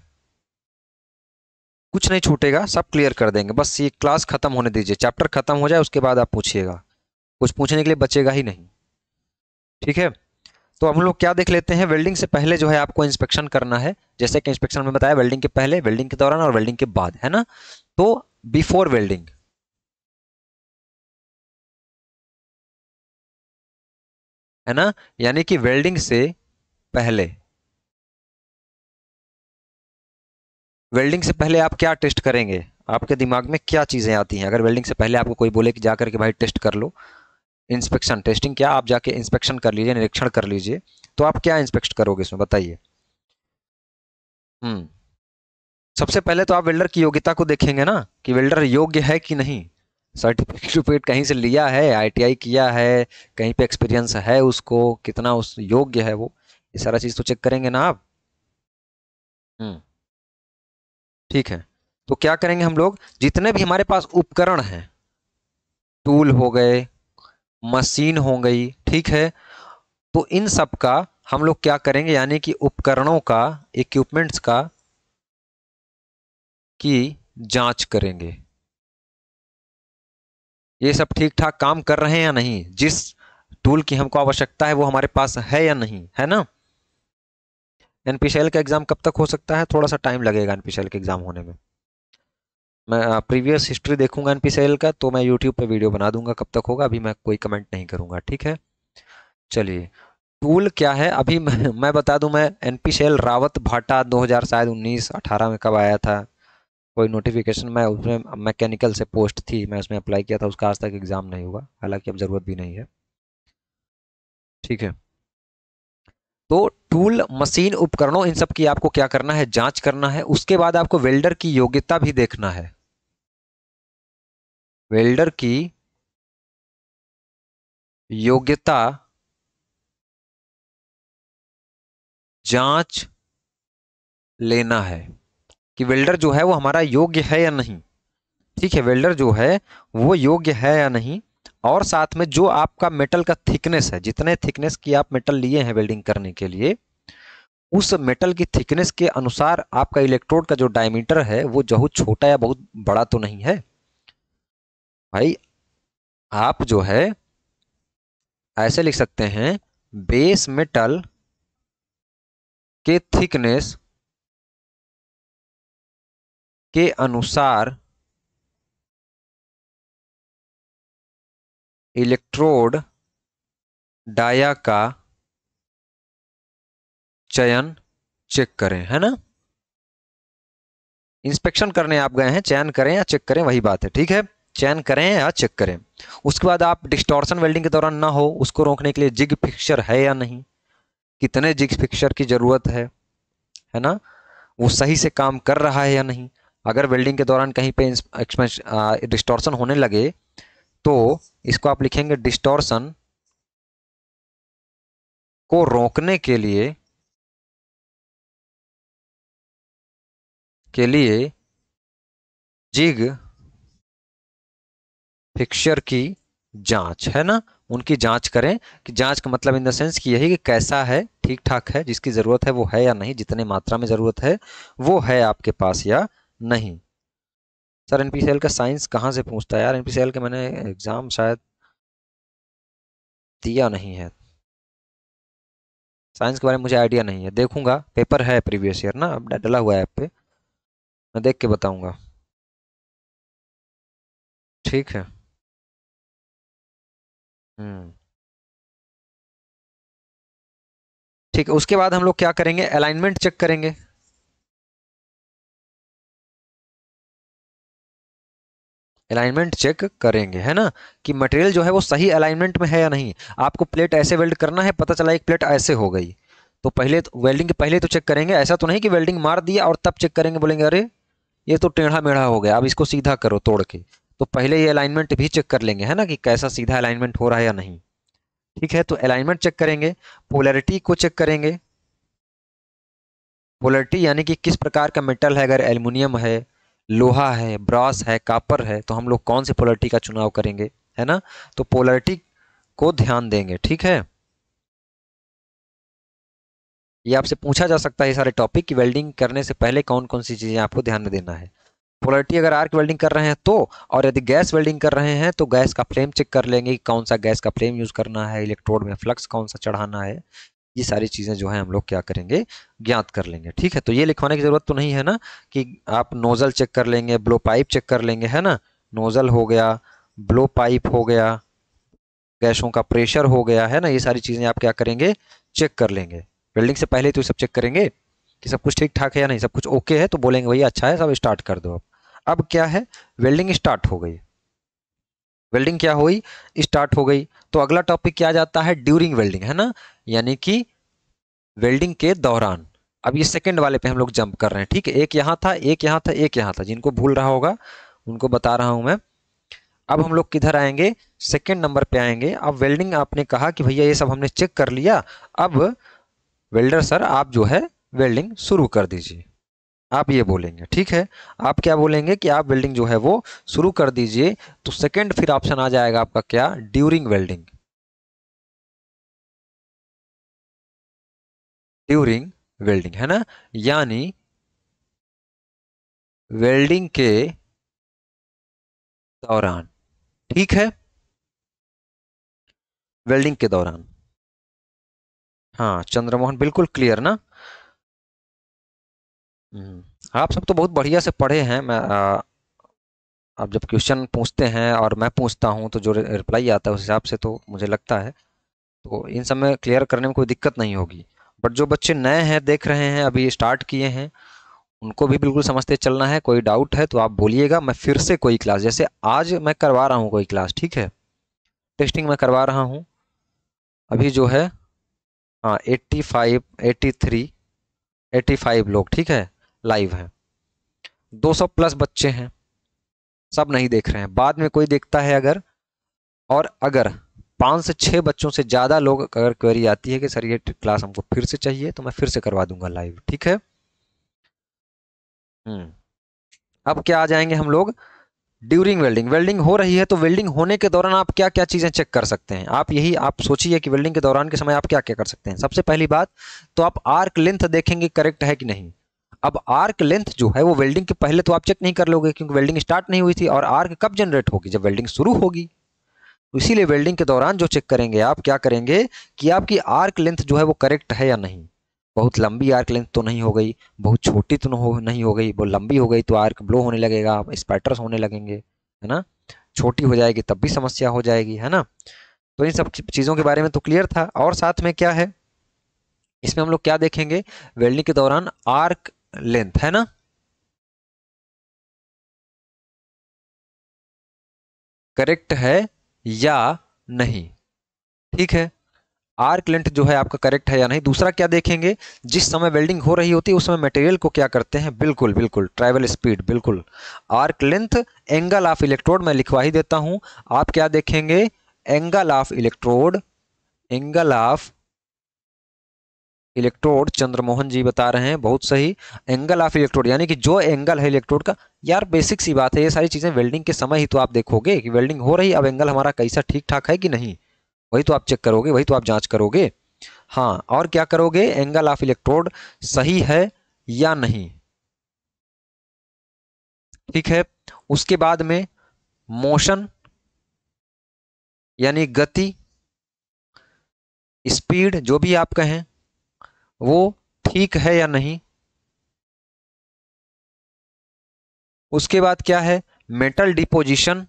कुछ नहीं छूटेगा, सब क्लियर कर देंगे। बस ये क्लास खत्म होने दीजिए, चैप्टर खत्म हो जाए, उसके बाद आप पूछिएगा, कुछ पूछने के लिए बचेगा ही नहीं। ठीक है, तो हम लोग क्या देख लेते हैं। वेल्डिंग से पहले जो है आपको इंस्पेक्शन करना है, जैसे कि इंस्पेक्शन में बताया, वेल्डिंग के पहले, वेल्डिंग के दौरान और वेल्डिंग के बाद, है ना। तो बिफोर वेल्डिंग, है ना, यानी कि वेल्डिंग से पहले, वेल्डिंग से पहले आप क्या टेस्ट करेंगे, आपके दिमाग में क्या चीजें आती हैं। अगर वेल्डिंग से पहले आपको कोई बोले कि जा करके भाई टेस्ट कर लो, इंस्पेक्शन, टेस्टिंग क्या, आप जाके इंस्पेक्शन कर लीजिए, निरीक्षण कर लीजिए, तो आप क्या इंस्पेक्ट करोगे इसमें, बताइए। सबसे पहले तो आप वेल्डर की योग्यता को देखेंगे ना, कि वेल्डर योग्य है कि नहीं, सर्टिफिकेट कहीं से लिया है, ITI किया है, कहीं पे एक्सपीरियंस है उसको, कितना उस योग्य है वो, ये सारा चीज तो चेक करेंगे ना आप। ठीक है, तो क्या करेंगे हम लोग, जितने भी हमारे पास उपकरण हैं, टूल हो गए, मशीन हो गई, ठीक है, तो इन सब का हम लोग क्या करेंगे, यानी कि उपकरणों का, इक्विपमेंट्स का की जांच करेंगे, ये सब ठीक ठाक काम कर रहे हैं या नहीं, जिस टूल की हमको आवश्यकता है वो हमारे पास है या नहीं, है ना। NPCL का एग्जाम कब तक हो सकता है, थोड़ा सा टाइम लगेगा NPCL के एग्जाम होने में। मैं प्रीवियस हिस्ट्री देखूंगा NPCL का, तो मैं यूट्यूब पे वीडियो बना दूंगा कब तक होगा, अभी मैं कोई कमेंट नहीं करूंगा। ठीक है, चलिए, टूल क्या है अभी मैं बता दूं, मैं NPCL रावत भाटा 2019-18 में कब आया था कोई नोटिफिकेशन, मैं उसमें मैकेनिकल से पोस्ट थी, मैं उसमें अप्लाई किया था, उसका आज तक एग्जाम नहीं हुआ, हालांकि अब जरूरत भी नहीं है। ठीक है, तो टूल, मशीन, उपकरणों, इन सब की आपको क्या करना है, जांच करना है। उसके बाद आपको वेल्डर की योग्यता भी देखना है, वेल्डर की योग्यता जांच लेना है कि वेल्डर जो है वो हमारा योग्य है या नहीं। ठीक है, वेल्डर जो है वो योग्य है या नहीं, और साथ में जो आपका मेटल का थिकनेस है, जितने थिकनेस की आप मेटल लिए हैं वेल्डिंग करने के लिए, उस मेटल की थिकनेस के अनुसार आपका इलेक्ट्रोड का जो डायमीटर है वो बहुत छोटा या बहुत बड़ा तो नहीं है। भाई आप जो है ऐसे लिख सकते हैं, बेस मेटल के थिकनेस के अनुसार इलेक्ट्रोड डाया का चयन चेक करें, है ना। इंस्पेक्शन करने आप गए हैं, चयन करें या चेक करें, वही बात है। ठीक है, चयन करें या चेक करें। उसके बाद आप डिस्टॉर्शन वेल्डिंग के दौरान ना हो, उसको रोकने के लिए जिग फिक्सर है या नहीं, कितने जिग फिक्सर की जरूरत है ना, वो सही से काम कर रहा है या नहीं। अगर वेल्डिंग के दौरान कहीं पे डिस्टॉर्शन होने लगे तो इसको आप लिखेंगे, डिस्टॉर्शन को रोकने के लिए जिग फिक्सर की जांच, है ना, उनकी जांच करें। कि जांच का मतलब इन द सेंस कि यही कि कैसा है, ठीक ठाक है, जिसकी ज़रूरत है वो है या नहीं, जितने मात्रा में ज़रूरत है वो है आपके पास या नहीं। सर NPCL का साइंस कहाँ से पूछता है यार, NPCL के मैंने एग्ज़ाम शायद दिया नहीं है, साइंस के बारे में मुझे आइडिया नहीं है, देखूंगा, पेपर है प्रीवियस ईयर ना, अब डला हुआ है ऐप पे, मैं देख के बताऊँगा। ठीक है, ठीक है, उसके बाद हम लोग क्या करेंगे, अलाइनमेंट चेक करेंगे। अलाइनमेंट चेक करेंगे, है ना, कि मटेरियल जो है वो सही अलाइनमेंट में है या नहीं। आपको प्लेट ऐसे वेल्ड करना है, पता चला एक प्लेट ऐसे हो गई, तो पहले वेल्डिंग के पहले तो चेक करेंगे, ऐसा तो नहीं कि वेल्डिंग मार दिया और तब चेक करेंगे, बोलेंगे अरे ये तो टेढ़ा मेढ़ा हो गया, अब इसको सीधा करो तोड़ के, तो पहले ये अलाइनमेंट भी चेक कर लेंगे, है ना, कि कैसा सीधा अलाइनमेंट हो रहा है या नहीं। ठीक है, तो अलाइनमेंट चेक करेंगे, पोलैरिटी को चेक करेंगे, पोलैरिटी यानी कि किस प्रकार का मेटल है, अगर एल्युमिनियम है, लोहा है, ब्रॉस है, कापर है, तो हम लोग कौन से पोलैरिटी का चुनाव करेंगे, है ना। तो पोलैरिटी को ध्यान देंगे। ठीक है, ये आपसे पूछा जा सकता है सारे टॉपिक कि वेल्डिंग करने से पहले कौन कौन सी चीजें आपको ध्यान में देना है। पोलरिटी अगर आर्क वेल्डिंग कर रहे हैं तो, और यदि गैस वेल्डिंग कर रहे हैं तो गैस का फ्लेम चेक कर लेंगे कि कौन सा गैस का फ्लेम यूज करना है, इलेक्ट्रोड में फ्लक्स कौन सा चढ़ाना है, ये सारी चीजें जो है हम लोग क्या करेंगे, ज्ञात कर लेंगे। ठीक है, तो ये लिखवाने की जरूरत तो नहीं है ना कि आप नोजल चेक कर लेंगे, ब्लो पाइप चेक कर लेंगे, है ना, नोजल हो गया, ब्लो पाइप हो गया, गैसों का प्रेशर हो गया, है ना, ये सारी चीजें आप क्या करेंगे, चेक कर लेंगे। वेल्डिंग से पहले तो सब चेक करेंगे कि सब कुछ ठीक ठाक है या नहीं, सब कुछ ओके है तो बोलेंगे भैया अच्छा है सब स्टार्ट कर दो। अब क्या है, वेल्डिंग स्टार्ट हो गई, वेल्डिंग क्या हुई, स्टार्ट हो गई। तो अगला टॉपिक क्या जाता है, ड्यूरिंग वेल्डिंग, है ना, यानी कि वेल्डिंग के दौरान। अब ये सेकंड वाले पे हम लोग जंप कर रहे हैं। ठीक है, एक यहाँ था, एक यहाँ था, एक यहाँ था, जिनको भूल रहा होगा उनको बता रहा हूं मैं। अब हम लोग किधर आएंगे, सेकंड नंबर पे आएंगे। अब वेल्डिंग आपने कहा कि भैया ये सब हमने चेक कर लिया, अब वेल्डर सर आप जो है वेल्डिंग शुरू कर दीजिए, आप ये बोलेंगे। ठीक है, आप क्या बोलेंगे कि आप वेल्डिंग जो है वो शुरू कर दीजिए। तो सेकंड फिर ऑप्शन आ जाएगा आपका क्या, ड्यूरिंग वेल्डिंग। ड्यूरिंग वेल्डिंग, है ना, यानी वेल्डिंग के दौरान। ठीक है, वेल्डिंग के दौरान। हाँ चंद्रमोहन बिल्कुल क्लियर ना, आप सब तो बहुत बढ़िया से पढ़े हैं। मैं आप जब क्वेश्चन पूछते हैं और मैं पूछता हूं तो जो रिप्लाई आता है उस हिसाब से तो मुझे लगता है तो इन सब में क्लियर करने में कोई दिक्कत नहीं होगी। बट जो बच्चे नए हैं, देख रहे हैं, अभी स्टार्ट किए हैं, उनको भी बिल्कुल समझते चलना है। कोई डाउट है तो आप बोलिएगा, मैं फिर से कोई क्लास, जैसे आज मैं करवा रहा हूँ कोई क्लास, ठीक है, टेस्टिंग में करवा रहा हूँ अभी जो है, हाँ 85 लोग, ठीक है, लाइव है। 200 प्लस बच्चे हैं, सब नहीं देख रहे हैं, बाद में कोई देखता है अगर, और अगर 5 से 6 बच्चों से ज़्यादा लोग अगर क्वेरी आती है कि सर ये क्लास हमको फिर से चाहिए तो मैं फिर से करवा दूंगा लाइव। ठीक है, अब क्या आ जाएंगे हम लोग, ड्यूरिंग वेल्डिंग। वेल्डिंग हो रही है तो वेल्डिंग होने के दौरान आप क्या क्या चीज़ें चेक कर सकते हैं, आप यही आप सोचिए कि वेल्डिंग के दौरान के समय आप क्या क्या कर सकते हैं। सबसे पहली बात तो आप आर्क लेंथ देखेंगे करेक्ट है कि नहीं। अब आर्क लेंथ जो है वो वेल्डिंग के पहले तो आप चेक नहीं कर लोगे क्योंकि वेल्डिंग स्टार्ट नहीं हुई थी, और आर्क कब जनरेट होगी, जब वेल्डिंग शुरू होगी। इसीलिए वेल्डिंग के दौरान जो चेक करेंगे आप क्या करेंगे कि आपकी आर्क लेंथ जो है वो करेक्ट है या नहीं। बहुत लंबी आर्क लेंथ तो नहीं हो गई, बहुत छोटी तो नहीं हो गई, बहुत लंबी हो गई तो आर्क ब्लो होने लगेगा, स्पैटर्स होने लगेंगे, है ना, छोटी हो जाएगी तब भी समस्या हो जाएगी, है ना। तो इन सब चीज़ों के बारे में तो क्लियर था। और साथ में क्या है, इसमें हम लोग क्या देखेंगे, वेल्डिंग के दौरान आर्क लेंथ, है ना, करेक्ट है या नहीं। ठीक है, आर्क लेंथ जो है आपका करेक्ट है या नहीं। दूसरा क्या देखेंगे, जिस समय वेल्डिंग हो रही होती है उस समय मटेरियल को क्या करते हैं, बिल्कुल बिल्कुल ट्रैवल स्पीड, बिल्कुल arc length, angle of electrode, मैं लिखवा ही देता हूं। आप क्या देखेंगे, angle of electrode, angle of electrode, Chandramohan ji बता रहे हैं बहुत सही, एंगल ऑफ इलेक्ट्रोड यानी कि जो एंगल है इलेक्ट्रोड का। यार बेसिक सी बात है, ये सारी चीज़ें वेल्डिंग के समय ही तो आप देखोगे कि वेल्डिंग हो रही है, अब एंगल हमारा कैसा ठीक ठाक है कि नहीं, वही तो आप चेक करोगे, वही तो आप जांच करोगे। हाँ, और क्या करोगे, एंगल ऑफ इलेक्ट्रोड सही है या नहीं। ठीक है, उसके बाद में मोशन यानी गति, स्पीड जो भी आप कहें वो ठीक है या नहीं। उसके बाद क्या है, मेटल डिपोजिशन,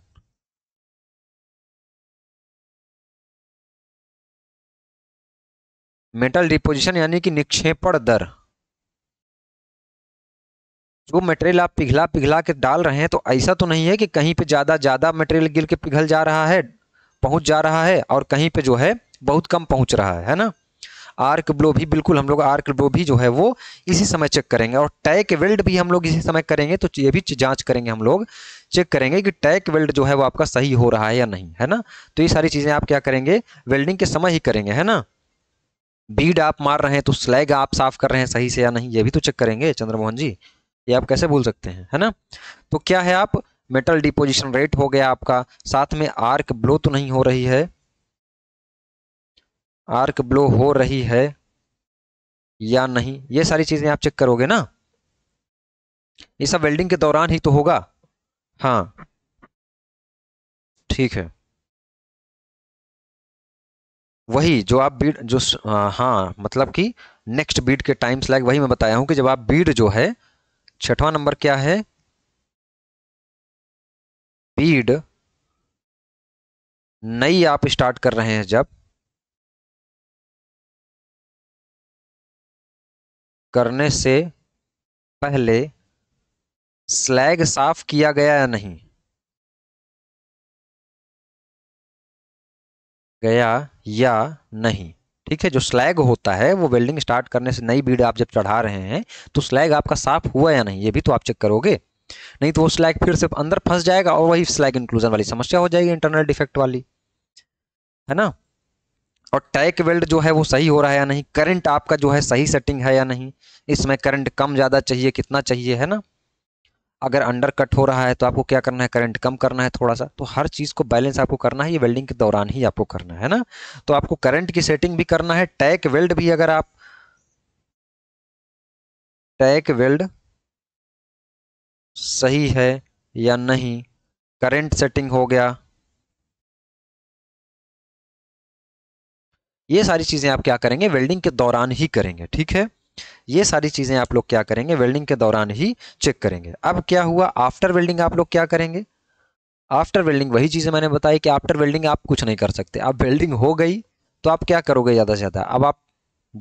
मेटल डिपोजिशन यानी कि निक्षेपण दर, जो मटेरियल आप पिघला पिघला के डाल रहे हैं तो ऐसा तो नहीं है कि कहीं पे ज़्यादा मटेरियल गिर के पिघल जा रहा है, पहुंच जा रहा है, और कहीं पे जो है बहुत कम पहुंच रहा है ना। आर्क ब्लो भी बिल्कुल, हम लोग आर्क ब्लो भी जो है वो इसी समय चेक करेंगे, और टैक वेल्ड भी हम लोग इसी समय करेंगे। तो ये भी जांच करेंगे हम लोग, चेक करेंगे कि टैक वेल्ड जो है वो आपका सही हो रहा है या नहीं, है ना। तो ये सारी चीज़ें आप क्या करेंगे, वेल्डिंग के समय ही करेंगे, है ना। बीड आप मार रहे हैं तो स्लैग आप साफ कर रहे हैं सही से या नहीं, ये भी तो चेक करेंगे चंद्रमोहन जी, ये आप कैसे भूल सकते हैं, है ना। तो क्या है, आप मेटल डिपोजिशन रेट हो गया आपका, साथ में आर्क ब्लो तो नहीं हो रही है, आर्क ब्लो हो रही है या नहीं, ये सारी चीजें आप चेक करोगे ना। ये सब वेल्डिंग के दौरान ही तो होगा। हाँ ठीक है, वही जो आप बीड जो हाँ मतलब कि नेक्स्ट बीड के टाइम स्लैग वही मैं बताया हूं कि जब आप बीड जो है छठवां नंबर क्या है, बीड नई आप स्टार्ट कर रहे हैं जब करने से पहले स्लैग साफ किया गया या नहीं गया या नहीं, ठीक है। जो स्लैग होता है वो वेल्डिंग स्टार्ट करने से नई बीड आप जब चढ़ा रहे हैं तो स्लैग आपका साफ हुआ या नहीं, ये भी तो आप चेक करोगे। नहीं तो वो स्लैग फिर से अंदर फंस जाएगा और वही स्लैग इंक्लूजन वाली समस्या हो जाएगी, इंटरनल डिफेक्ट वाली, है ना। और टैक वेल्ड जो है वो सही हो रहा है या नहीं, करंट आपका जो है सही सेटिंग है या नहीं, इसमें करंट कम ज़्यादा चाहिए कितना चाहिए, है ना। अगर अंडर कट हो रहा है तो आपको क्या करना है, करंट कम करना है थोड़ा सा। तो हर चीज़ को बैलेंस आपको करना है, ये वेल्डिंग के दौरान ही आपको करना है ना। तो आपको करंट की सेटिंग भी करना है, टैक वेल्ड भी। अगर आप टैक वेल्ड सही है या नहीं, करंट सेटिंग हो गया, ये सारी चीज़ें आप क्या करेंगे, वेल्डिंग के दौरान ही करेंगे, ठीक है। ये सारी चीज़ें आप लोग क्या करेंगे, वेल्डिंग के दौरान ही चेक करेंगे। अब क्या हुआ, आफ्टर वेल्डिंग आप लोग क्या करेंगे, आफ्टर वेल्डिंग वही चीज़ें मैंने बताई कि आफ्टर वेल्डिंग आप कुछ नहीं कर सकते। अब वेल्डिंग हो गई तो आप क्या करोगे ज़्यादा से ज़्यादा, अब आप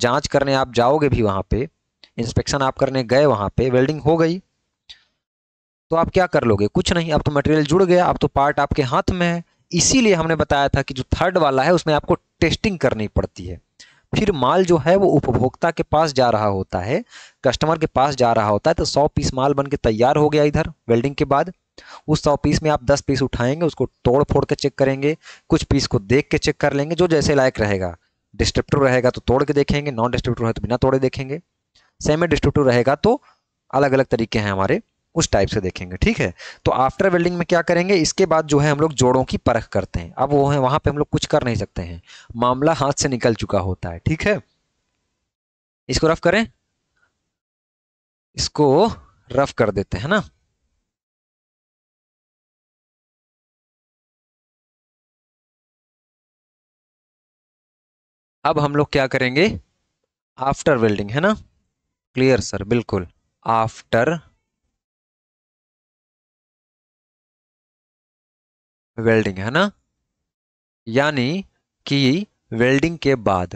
जाँच करने आप जाओगे भी वहाँ पर, इंस्पेक्शन आप करने गए वहाँ पर, वेल्डिंग हो गई तो आप क्या कर लोगे, कुछ नहीं। अब तो मटेरियल जुड़ गया, अब तो पार्ट आपके हाथ में है। इसीलिए हमने बताया था कि जो थर्ड वाला है उसमें आपको टेस्टिंग करनी पड़ती है। फिर माल जो है वो उपभोक्ता के पास जा रहा होता है, कस्टमर के पास जा रहा होता है। तो 100 पीस माल बन के तैयार हो गया इधर वेल्डिंग के बाद। उस 100 पीस में आप 10 पीस उठाएंगे, उसको तोड़ फोड़ के चेक करेंगे, कुछ पीस को देख के चेक कर लेंगे जो जैसे लायक रहेगा। डिस्ट्रिप्टर रहेगा तो तोड़ के देखेंगे, नॉन डिस्ट्रिप्टर है तो बिना तोड़े देखेंगे, सेमी डिस्ट्रिप्टर रहेगा तो अलग अलग तरीके हैं हमारे, उस टाइप से देखेंगे, ठीक है। तो आफ्टर वेल्डिंग में क्या करेंगे, इसके बाद जो है हम लोग जोड़ों की परख करते हैं। अब वो है वहाँ पे हम लोग कुछ कर नहीं सकते हैं, मामला हाथ से निकल चुका होता है, ठीक है। इसको रफ करें, इसको रफ कर देते हैं ना। अब हम लोग क्या करेंगे, आफ्टर वेल्डिंग, है ना, क्लियर सर, बिल्कुल। आफ्टर वेल्डिंग, है ना, यानी कि वेल्डिंग के बाद।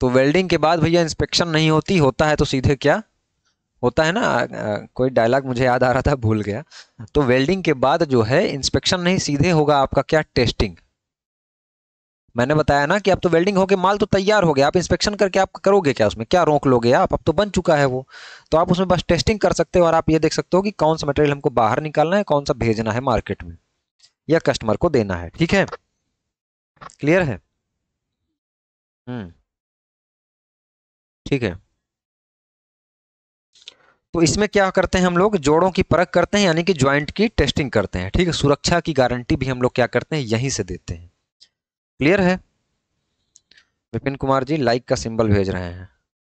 तो वेल्डिंग के बाद भैया इंस्पेक्शन नहीं होती, होता है तो सीधे क्या होता है ना, कोई डायलॉग मुझे याद आ रहा था भूल गया। तो वेल्डिंग के बाद जो है इंस्पेक्शन नहीं, सीधे होगा आपका क्या, टेस्टिंग। मैंने बताया ना कि अब तो वेल्डिंग होके माल तो तैयार हो गया, आप इंस्पेक्शन करके आप करोगे क्या, उसमें क्या रोक लोगे आप, अब तो बन चुका है वो। तो आप उसमें बस टेस्टिंग कर सकते हो और आप ये देख सकते हो कि कौन सा मटेरियल हमको बाहर निकालना है, कौन सा भेजना है मार्केट में या कस्टमर को देना है, ठीक है, क्लियर है। ठीक है, तो इसमें क्या करते हैं हम लोग, जोड़ों की परख करते हैं, यानी कि ज्वाइंट की टेस्टिंग करते हैं, ठीक है। सुरक्षा की गारंटी भी हम लोग क्या करते हैं, यहीं से देते हैं, क्लियर है। विपिन कुमार जी लाइक का सिंबल भेज रहे हैं,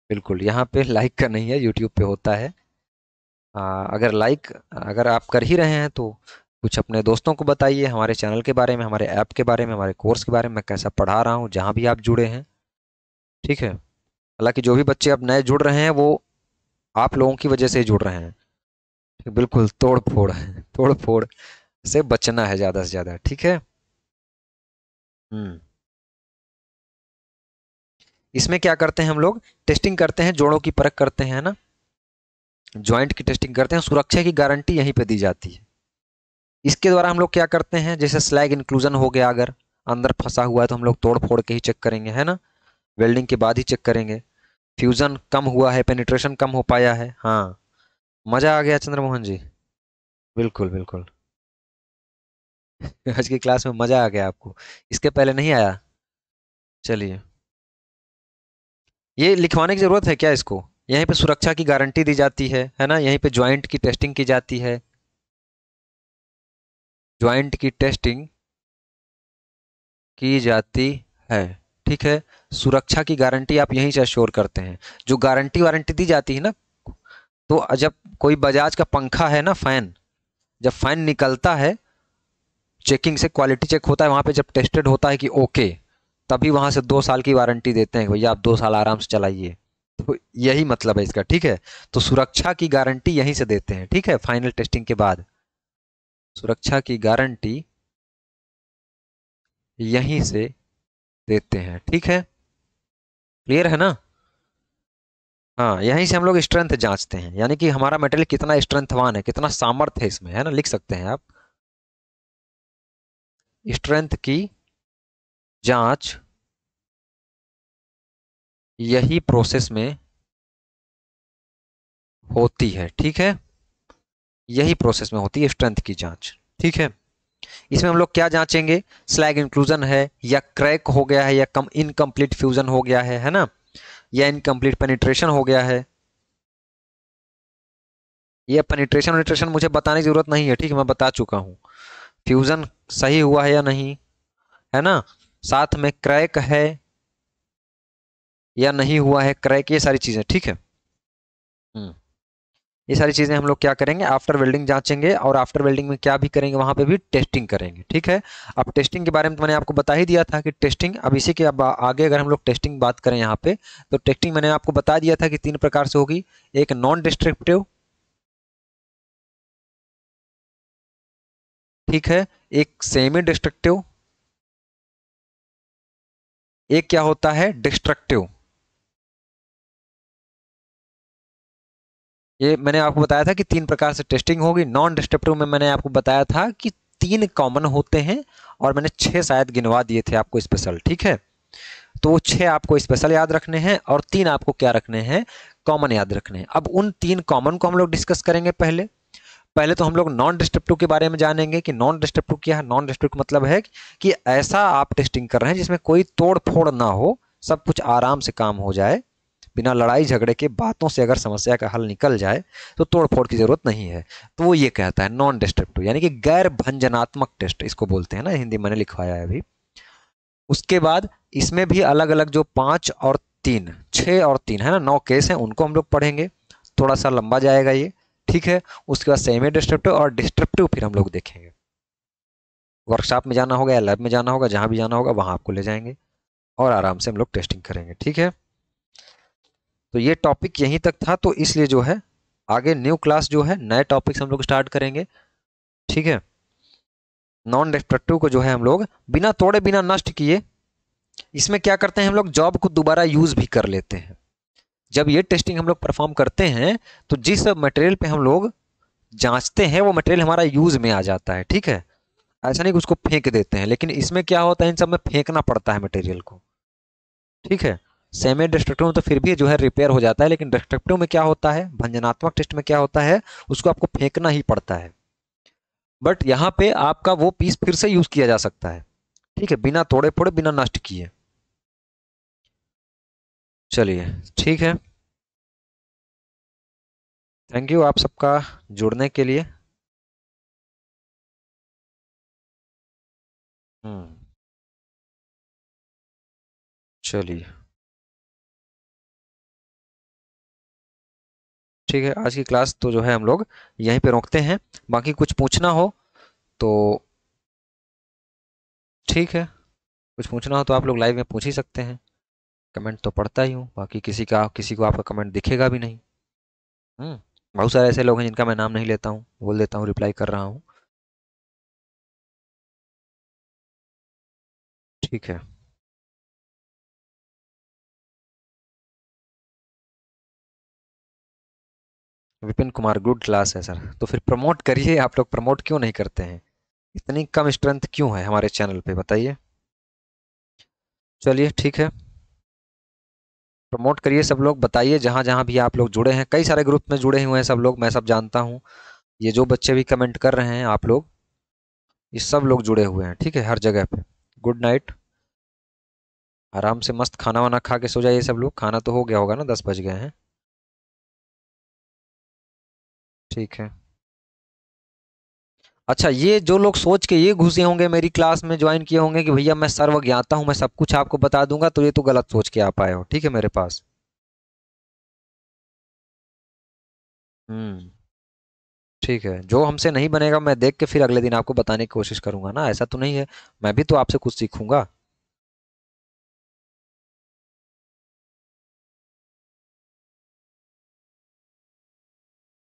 बिल्कुल। यहाँ पे लाइक का नहीं है, यूट्यूब पे होता है। अगर लाइक अगर आप कर ही रहे हैं तो कुछ अपने दोस्तों को बताइए हमारे चैनल के बारे में, हमारे ऐप के बारे में, हमारे कोर्स के बारे में, मैं कैसा पढ़ा रहा हूँ, जहाँ भी आप जुड़े हैं, ठीक है। हालाँकि जो भी बच्चे अब नए जुड़ रहे हैं वो आप लोगों की वजह से ही जुड़ रहे हैं, बिल्कुल। तोड़ फोड़ से बचना है ज़्यादा से ज़्यादा, ठीक है। इसमें क्या करते हैं हम लोग, टेस्टिंग करते हैं, जोड़ों की परख करते हैं ना, ज्वाइंट की टेस्टिंग करते हैं। सुरक्षा की गारंटी यहीं पे दी जाती है। इसके द्वारा हम लोग क्या करते हैं, जैसे स्लैग इंक्लूजन हो गया, अगर अंदर फंसा हुआ है तो हम लोग तोड़ फोड़ के ही चेक करेंगे, है ना, वेल्डिंग के बाद ही चेक करेंगे। फ्यूजन कम हुआ है, पेनिट्रेशन कम हो पाया है, हाँ मजा आ गया चंद्रमोहन जी, बिल्कुल बिल्कुल। आज की क्लास में मजा आ गया आपको, इसके पहले नहीं आया। चलिए, ये लिखवाने की जरूरत है क्या इसको, यहीं पे सुरक्षा की गारंटी दी जाती है ना, यहीं पे ज्वाइंट की टेस्टिंग की जाती है, ज्वाइंट की टेस्टिंग की जाती है। ठीक है, सुरक्षा की गारंटी आप यहीं से अश्योर करते हैं। जो गारंटी वारंटी दी जाती है ना, तो जब कोई बजाज का पंखा है ना, फैन, जब फैन निकलता है चेकिंग से, क्वालिटी चेक होता है वहाँ पे, जब टेस्टेड होता है कि ओके, तभी वहाँ से 2 साल की वारंटी देते हैं, भैया आप 2 साल आराम से चलाइए। तो यही मतलब है इसका। ठीक है, तो सुरक्षा की गारंटी यहीं से देते हैं। ठीक है, फाइनल टेस्टिंग के बाद सुरक्षा की गारंटी यहीं से देते हैं। ठीक है, क्लियर है ना? हाँ, यहीं से हम लोग स्ट्रेंथ जांचते हैं, यानी कि हमारा मेटेरियल कितना स्ट्रेंथवान है, कितना सामर्थ्य है इसमें, है ना। लिख सकते हैं आप, स्ट्रेंथ की जांच यही प्रोसेस में होती है। ठीक है, यही प्रोसेस में होती है स्ट्रेंथ की जांच। ठीक है, इसमें हम लोग क्या जांचेंगे? स्लैग इंक्लूजन है या क्रैक हो गया है या कम इनकम्प्लीट फ्यूजन हो गया है ना, या इनकम्प्लीट पेनिट्रेशन हो गया है। यह पेनिट्रेशन मुझे बताने की जरूरत नहीं है, ठीक है, मैं बता चुका हूं। फ्यूजन सही हुआ है या नहीं, है ना, साथ में क्रैक है या नहीं हुआ है क्रैक, ये सारी चीजें। ठीक है, ये सारी चीजें हम लोग क्या करेंगे? आफ्टर वेल्डिंग जांचेंगे, और आफ्टर वेल्डिंग में क्या भी करेंगे, वहां पे भी टेस्टिंग करेंगे। ठीक है, अब टेस्टिंग के बारे में तो मैंने आपको बता ही दिया था कि टेस्टिंग, अब इसी के अब आगे अगर हम लोग टेस्टिंग बात करें यहाँ पे, तो टेस्टिंग मैंने आपको बता दिया था कि 3 प्रकार से होगी। एक नॉन डिस्ट्रक्टिव, ठीक है, एक सेमी डिस्ट्रक्टिव, एक क्या होता है डिस्ट्रक्टिव। ये मैंने आपको बताया था कि 3 प्रकार से टेस्टिंग होगी। नॉन डिस्ट्रक्टिव में मैंने आपको बताया था कि 3 कॉमन होते हैं, और मैंने 6 शायद गिनवा दिए थे आपको स्पेशल। ठीक है, तो वो 6 आपको स्पेशल याद रखने हैं, और 3 आपको क्या रखने हैं? कॉमन याद रखने हैं। अब उन 3 कॉमन को हम लोग डिस्कस करेंगे। पहले तो हम लोग नॉन डिस्ट्रक्टिव के बारे में जानेंगे कि नॉन डिस्ट्रक्टिव क्या है। नॉन डिस्ट्रक्टिव मतलब है कि ऐसा आप टेस्टिंग कर रहे हैं जिसमें कोई तोड़ फोड़ ना हो, सब कुछ आराम से काम हो जाए, बिना लड़ाई झगड़े के, बातों से अगर समस्या का हल निकल जाए तो तोड़ फोड़ की जरूरत नहीं है। तो वो ये कहता है नॉन डिस्ट्रक्टिव, यानी कि गैर भंजनात्मक टेस्ट इसको बोलते हैं ना, हिंदी मैंने लिखवाया है अभी। उसके बाद इसमें भी अलग अलग जो 5 और 3, 6 और 3 है ना, 9 केस हैं, उनको हम लोग पढ़ेंगे, थोड़ा सा लंबा जाएगा ये। ठीक है, उसके बाद सेमी डिस्ट्रक्टिव और डिस्ट्रक्टिव फिर हम लोग देखेंगे। वर्कशॉप में जाना होगा या लैब में जाना होगा, जहां भी जाना होगा वहां आपको ले जाएंगे, और आराम से हम लोग टेस्टिंग करेंगे। ठीक है, तो ये टॉपिक यहीं तक था, तो इसलिए जो है आगे न्यू क्लास जो है नए टॉपिक्स हम लोग स्टार्ट करेंगे। ठीक है, नॉन डिस्ट्रक्टिव को जो है हम लोग बिना तोड़े बिना नष्ट किए, इसमें क्या करते हैं हम लोग, जॉब को दोबारा यूज भी कर लेते हैं। जब ये टेस्टिंग हम लोग परफॉर्म करते हैं तो जिस मटेरियल पे हम लोग जांचते हैं वो मटेरियल हमारा यूज में आ जाता है। ठीक है, ऐसा नहीं कि उसको फेंक देते हैं, लेकिन इसमें क्या होता है, इन सब में फेंकना पड़ता है मटेरियल को। ठीक है, सेमी डिस्ट्रक्टिव में तो फिर भी जो है रिपेयर हो जाता है, लेकिन डिस्ट्रक्टिव में क्या होता है, भंजनात्मक टेस्ट में क्या होता है, उसको आपको फेंकना ही पड़ता है। बट यहाँ पे आपका वो पीस फिर से यूज किया जा सकता है। ठीक है, बिना तोड़े फोड़े बिना नष्ट किए। चलिए, ठीक है, थैंक यू आप सबका जुड़ने के लिए। चलिए, ठीक है, आज की क्लास तो जो है हम लोग यहीं पे रोकते हैं। बाकी कुछ पूछना हो तो ठीक है, कुछ पूछना हो तो आप लोग लाइव में पूछ ही सकते हैं। कमेंट तो पढ़ता ही हूँ, बाकी किसी को आपका कमेंट दिखेगा भी नहीं। बहुत सारे ऐसे लोग हैं जिनका मैं नाम नहीं लेता हूँ, बोल देता हूँ रिप्लाई कर रहा हूँ। ठीक है, विपिन कुमार, गुड क्लास है सर। तो फिर प्रमोट करिए, आप लोग प्रमोट क्यों नहीं करते हैं? इतनी कम स्ट्रेंथ क्यों है हमारे चैनल पे, बताइए। चलिए, ठीक है, प्रमोट करिए सब लोग, बताइए जहाँ जहाँ भी आप लोग जुड़े हैं। कई सारे ग्रुप में जुड़े हुए हैं सब लोग, मैं सब जानता हूँ। ये जो बच्चे भी कमेंट कर रहे हैं आप लोग, ये सब लोग जुड़े हुए हैं। ठीक है, हर जगह पे। गुड नाइट, आराम से मस्त खाना वाना खा के सो जाइए सब लोग। खाना तो हो गया होगा ना, 10 बज गए हैं। ठीक है, अच्छा, ये जो लोग सोच के ये घुसे होंगे मेरी क्लास में ज्वाइन किए होंगे कि भैया मैं सर्वज्ञाता हूँ, मैं सब कुछ आपको बता दूंगा, तो ये तो गलत सोच के आप आए हो। ठीक है मेरे पास। हम्म ठीक है, जो हमसे नहीं बनेगा मैं देख के फिर अगले दिन आपको बताने की कोशिश करूंगा ना, ऐसा तो नहीं है, मैं भी तो आपसे कुछ सीखूंगा।